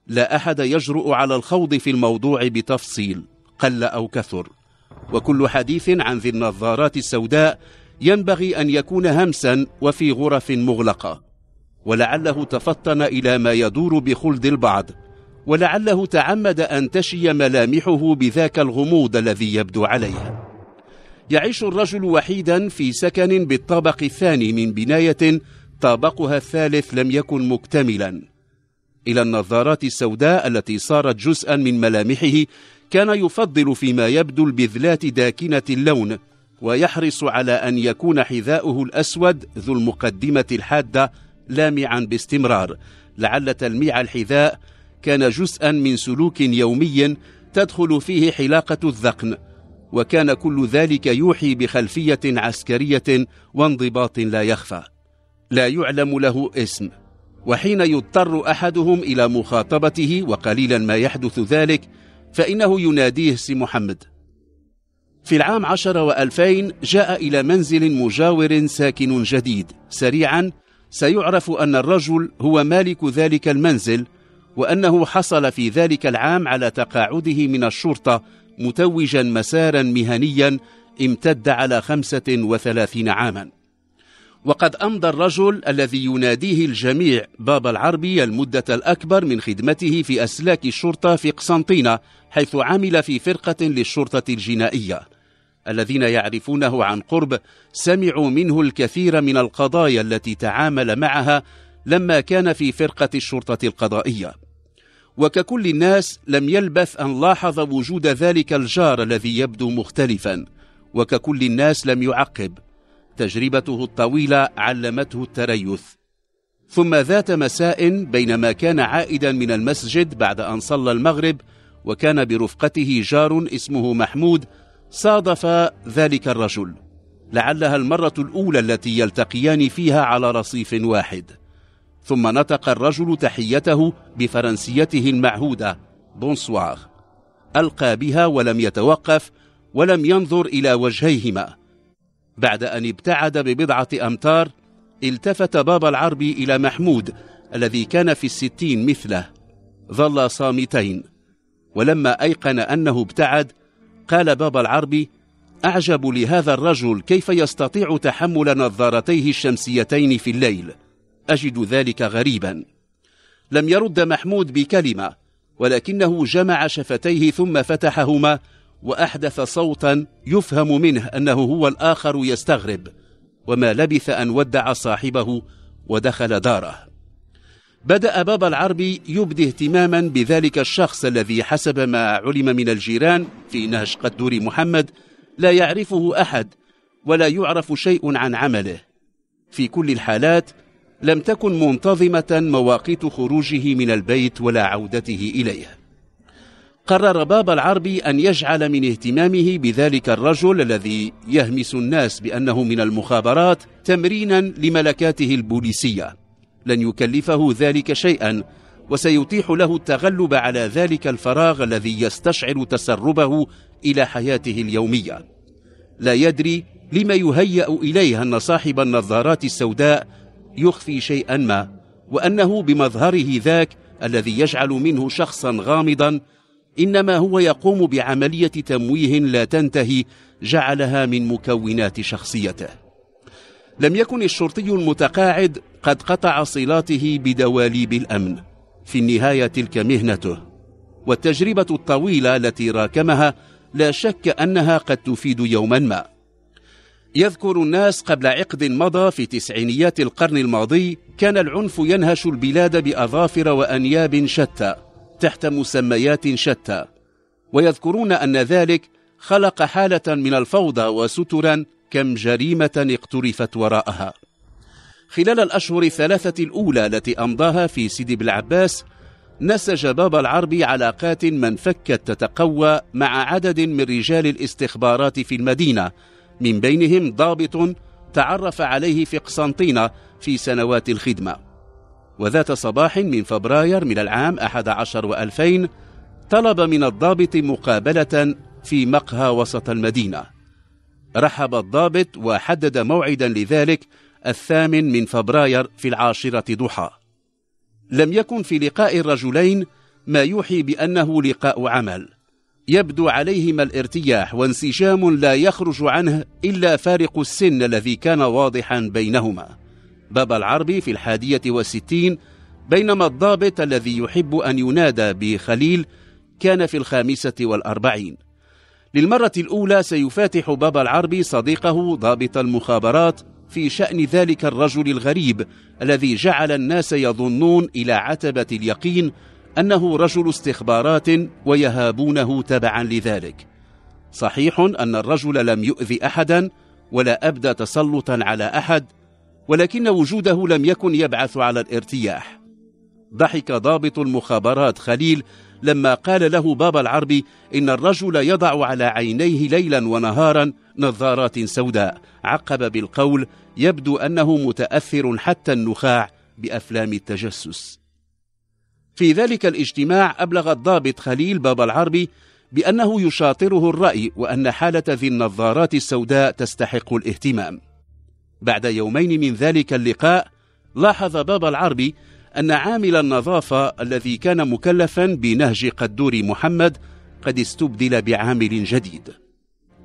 لا أحد يجرؤ على الخوض في الموضوع بتفصيل قل أو كثر، وكل حديث عن ذي النظارات السوداء ينبغي أن يكون همسا وفي غرف مغلقة. ولعله تفطن إلى ما يدور بخلد البعض، ولعله تعمد أن تشي ملامحه بذاك الغموض الذي يبدو عليه. يعيش الرجل وحيدا في سكن بالطابق 2 من بناية طابقها 3 لم يكن مكتملا. إلى النظارات السوداء التي صارت جزءا من ملامحه كان يفضل فيما يبدو البذلات داكنة اللون، ويحرص على أن يكون حذاؤه الأسود ذو المقدمة الحادة لامعا باستمرار، لعل تلميع الحذاء كان جزءا من سلوك يومي تدخل فيه حلاقة الذقن، وكان كل ذلك يوحي بخلفية عسكرية وانضباط لا يخفى. لا يعلم له اسم، وحين يضطر أحدهم إلى مخاطبته وقليلا ما يحدث ذلك فإنه يناديه سي محمد. في العام 2000 جاء إلى منزل مجاور ساكن جديد. سريعا سيعرف أن الرجل هو مالك ذلك المنزل، وأنه حصل في ذلك العام على تقاعده من الشرطة متوجا مسارا مهنيا امتد على 35 عاما. وقد أمضى الرجل الذي يناديه الجميع باب العربي المدة الأكبر من خدمته في أسلاك الشرطة في قسنطينة، حيث عمل في فرقة للشرطة الجنائية. الذين يعرفونه عن قرب سمعوا منه الكثير من القضايا التي تعامل معها لما كان في فرقة الشرطة القضائية. وككل الناس لم يلبث أن لاحظ وجود ذلك الجار الذي يبدو مختلفا، وككل الناس لم يعقب. تجربته الطويلة علمته التريث. ثم ذات مساء بينما كان عائدا من المسجد بعد أن صلى المغرب وكان برفقته جار اسمه محمود، صادف ذلك الرجل. لعلها المرة الأولى التي يلتقيان فيها على رصيف واحد. ثم نطق الرجل تحيته بفرنسيته المعهودة بونسوار، ألقى بها ولم يتوقف ولم ينظر إلى وجهيهما. بعد أن ابتعد ببضعة أمتار التفت باب العربي إلى محمود الذي كان في 60 مثله. ظل صامتين، ولما أيقن أنه ابتعد قال باب العربي أعجب لهذا الرجل، كيف يستطيع تحمل نظارتيه الشمسيتين في الليل؟ أجد ذلك غريبا. لم يرد محمود بكلمة، ولكنه جمع شفتيه ثم فتحهما وأحدث صوتا يفهم منه أنه هو الآخر يستغرب. وما لبث أن ودع صاحبه ودخل داره. بدأ باب العربي يبدي اهتماما بذلك الشخص الذي حسب ما علم من الجيران في نهج قدور محمد لا يعرفه أحد ولا يعرف شيء عن عمله. في كل الحالات لم تكن منتظمة مواقيت خروجه من البيت ولا عودته إليه. قرر باب العربي أن يجعل من اهتمامه بذلك الرجل الذي يهمس الناس بأنه من المخابرات تمرينا لملكاته البوليسية، لن يكلفه ذلك شيئا وسيتيح له التغلب على ذلك الفراغ الذي يستشعر تسربه إلى حياته اليومية. لا يدري لما يهيأ إليه أن صاحب النظارات السوداء يخفي شيئا ما، وأنه بمظهره ذاك الذي يجعل منه شخصا غامضا إنما هو يقوم بعملية تمويه لا تنتهي جعلها من مكونات شخصيته. لم يكن الشرطي المتقاعد قد قطع صلاته بدواليب الأمن، في النهاية تلك مهنته، والتجربة الطويلة التي راكمها لا شك أنها قد تفيد يوما ما. يذكر الناس قبل عقد مضى في تسعينيات القرن الماضي كان العنف ينهش البلاد بأظافر وأنياب شتى تحت مسميات شتى، ويذكرون أن ذلك خلق حالة من الفوضى وسترا كم جريمة اقترفت وراءها. خلال الأشهر الثلاثة الأولى التي أمضاها في سيدي بلعباس نسج باب العربي علاقات منفكت تتقوى مع عدد من رجال الاستخبارات في المدينة، من بينهم ضابط تعرف عليه في قسنطينة في سنوات الخدمة. وذات صباح من فبراير من العام 11 و2000 طلب من الضابط مقابلة في مقهى وسط المدينة. رحب الضابط وحدد موعدا لذلك 8 من فبراير في 10 ضحى. لم يكن في لقاء الرجلين ما يوحي بأنه لقاء عمل، يبدو عليهما الارتياح وانسجام لا يخرج عنه إلا فارق السن الذي كان واضحا بينهما، باب العربي في 61، بينما الضابط الذي يحب أن ينادى بخليل كان في 45. للمرة الأولى سيفاتح باب العربي صديقه ضابط المخابرات في شأن ذلك الرجل الغريب الذي جعل الناس يظنون إلى عتبة اليقين أنه رجل استخبارات ويهابونه تبعا لذلك. صحيح أن الرجل لم يؤذي أحدا ولا أبدى تسلطا على أحد، ولكن وجوده لم يكن يبعث على الارتياح. ضحك ضابط المخابرات خليل لما قال له باب العربي إن الرجل يضع على عينيه ليلا ونهارا نظارات سوداء، عقب بالقول يبدو أنه متأثر حتى النخاع بأفلام التجسس. في ذلك الاجتماع أبلغ الضابط خليل باب العربي بأنه يشاطره الرأي وأن حالة ذي النظارات السوداء تستحق الاهتمام. بعد يومين من ذلك اللقاء لاحظ باب العربي أن عامل النظافة الذي كان مكلفا بنهج قدور محمد قد استبدل بعامل جديد.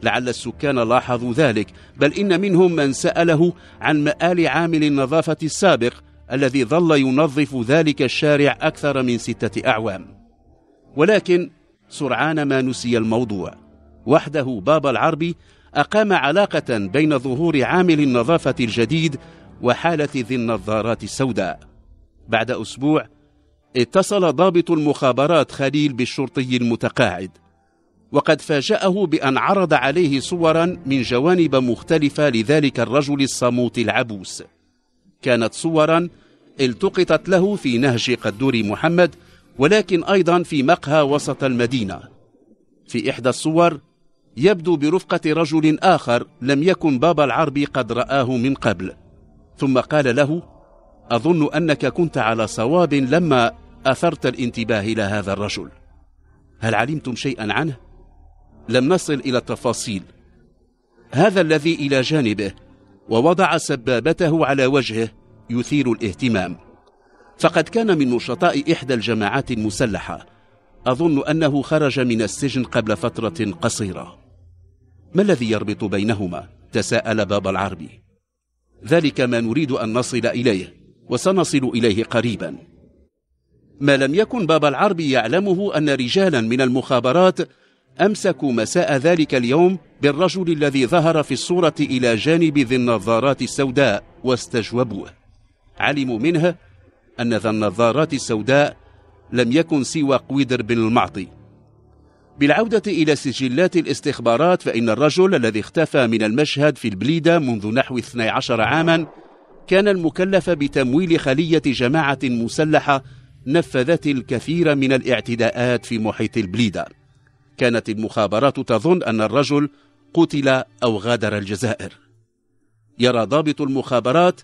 لعل السكان لاحظوا ذلك، بل إن منهم من سأله عن مآل عامل النظافة السابق الذي ظل ينظف ذلك الشارع أكثر من 6 أعوام. ولكن سرعان ما نسي الموضوع. وحده باب العربي أقام علاقة بين ظهور عامل النظافة الجديد وحالة ذي النظارات السوداء. بعد أسبوع اتصل ضابط المخابرات خليل بالشرطي المتقاعد، وقد فاجأه بأن عرض عليه صورا من جوانب مختلفة لذلك الرجل الصموت العبوس. كانت صورا التقطت له في نهج قدور محمد، ولكن أيضا في مقهى وسط المدينة. في إحدى الصور يبدو برفقة رجل آخر لم يكن باب العربي قد رآه من قبل، ثم قال له: أظن أنك كنت على صواب لما أثرت الانتباه لهذا الرجل، هل علمتم شيئا عنه؟ لم نصل إلى التفاصيل. هذا الذي إلى جانبه ووضع سبابته على وجهه يثير الاهتمام، فقد كان من نشطاء إحدى الجماعات المسلحة، أظن أنه خرج من السجن قبل فترة قصيرة. ما الذي يربط بينهما؟ تساءل باب العربي. ذلك ما نريد أن نصل إليه، وسنصل إليه قريبا. ما لم يكن باب العربي يعلمه أن رجالا من المخابرات أمسكوا مساء ذلك اليوم بالرجل الذي ظهر في الصورة إلى جانب ذي النظارات السوداء واستجوبوه. علموا منه أن ذا النظارات السوداء لم يكن سوى قويدر بن المعطي. بالعودة إلى سجلات الاستخبارات، فإن الرجل الذي اختفى من المشهد في البليدة منذ نحو 12 عاما كان المكلف بتمويل خلية جماعة مسلحة نفذت الكثير من الاعتداءات في محيط البليدة. كانت المخابرات تظن أن الرجل قتل أو غادر الجزائر. يرى ضابط المخابرات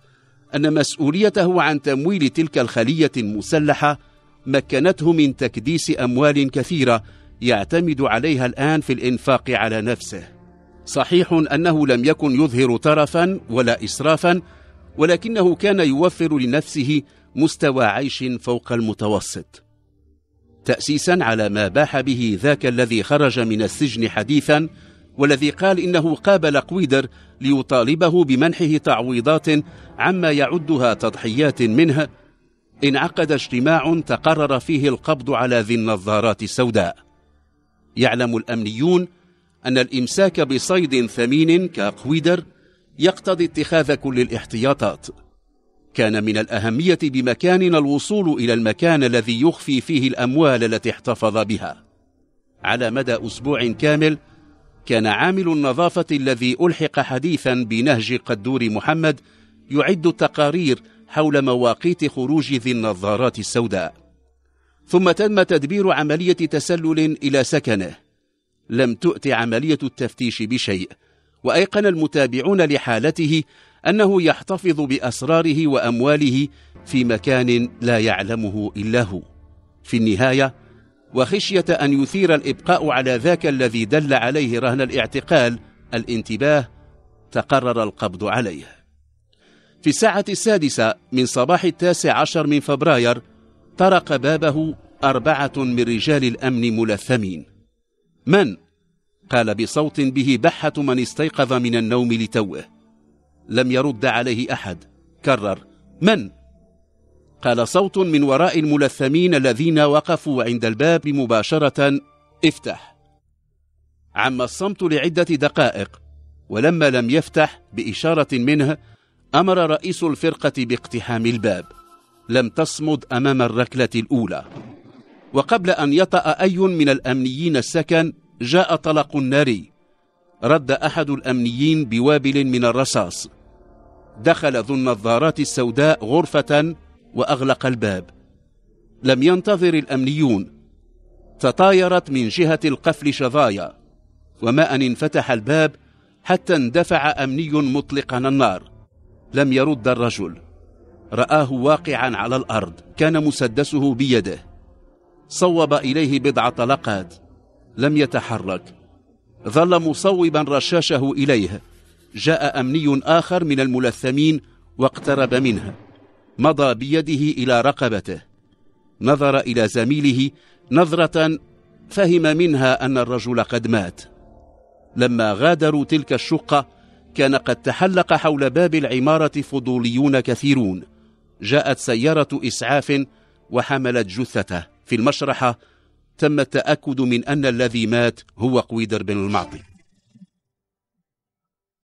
أن مسؤوليته عن تمويل تلك الخلية المسلحة مكنته من تكديس أموال كثيرة يعتمد عليها الآن في الإنفاق على نفسه. صحيح أنه لم يكن يظهر ترفا ولا إسرافا، ولكنه كان يوفر لنفسه مستوى عيش فوق المتوسط، تأسيسا على ما باح به ذاك الذي خرج من السجن حديثا والذي قال إنه قابل قويدر ليطالبه بمنحه تعويضات عما يعدها تضحيات منه. انعقد اجتماع تقرر فيه القبض على ذي النظارات السوداء. يعلم الأمنيون أن الإمساك بصيد ثمين كقويدر يقتضي اتخاذ كل الاحتياطات. كان من الأهمية بمكاننا الوصول إلى المكان الذي يخفي فيه الأموال التي احتفظ بها. على مدى أسبوع كامل كان عامل النظافة الذي ألحق حديثا بنهج قدور محمد يعد التقارير حول مواقيت خروج ذي النظارات السوداء. ثم تم تدبير عملية تسلل إلى سكنه. لم تؤت عملية التفتيش بشيء، وأيقن المتابعون لحالته أنه يحتفظ بأسراره وأمواله في مكان لا يعلمه إلا هو. في النهاية، وخشية أن يثير الإبقاء على ذاك الذي دل عليه رهن الاعتقال الانتباه، تقرر القبض عليه. في الساعة 6 من صباح 19 من فبراير طرق بابه 4 من رجال الأمن ملثمين. من؟ قال بصوت به بحة من استيقظ من النوم لتوه. لم يرد عليه أحد. كرر: من؟ قال صوت من وراء الملثمين الذين وقفوا عند الباب مباشرة: افتح. عم الصمت لعدة دقائق، ولما لم يفتح بإشارة منه أمر رئيس الفرقة باقتحام الباب. لم تصمد أمام الركلة الأولى، وقبل أن يطأ أي من الأمنيين السكن جاء طلق ناري. رد أحد الأمنيين بوابل من الرصاص. دخل ذو النظارات السوداء غرفة وأغلق الباب. لم ينتظر الأمنيون. تطايرت من جهة القفل شظايا، وما أن انفتح الباب حتى اندفع أمني مطلقا النار. لم يرد الرجل. رآه واقعا على الأرض، كان مسدسه بيده. صوب إليه 7 طلقات. لم يتحرك. ظل مصوبا رشاشه إليه. جاء أمني آخر من الملثمين واقترب منه. مضى بيده إلى رقبته. نظر إلى زميله نظرة فهم منها أن الرجل قد مات. لما غادروا تلك الشقة كان قد تحلق حول باب العمارة فضوليون كثيرون. جاءت سيارة إسعاف وحملت جثته في المشرحة. تم التأكد من أن الذي مات هو قويدر بن المعطي.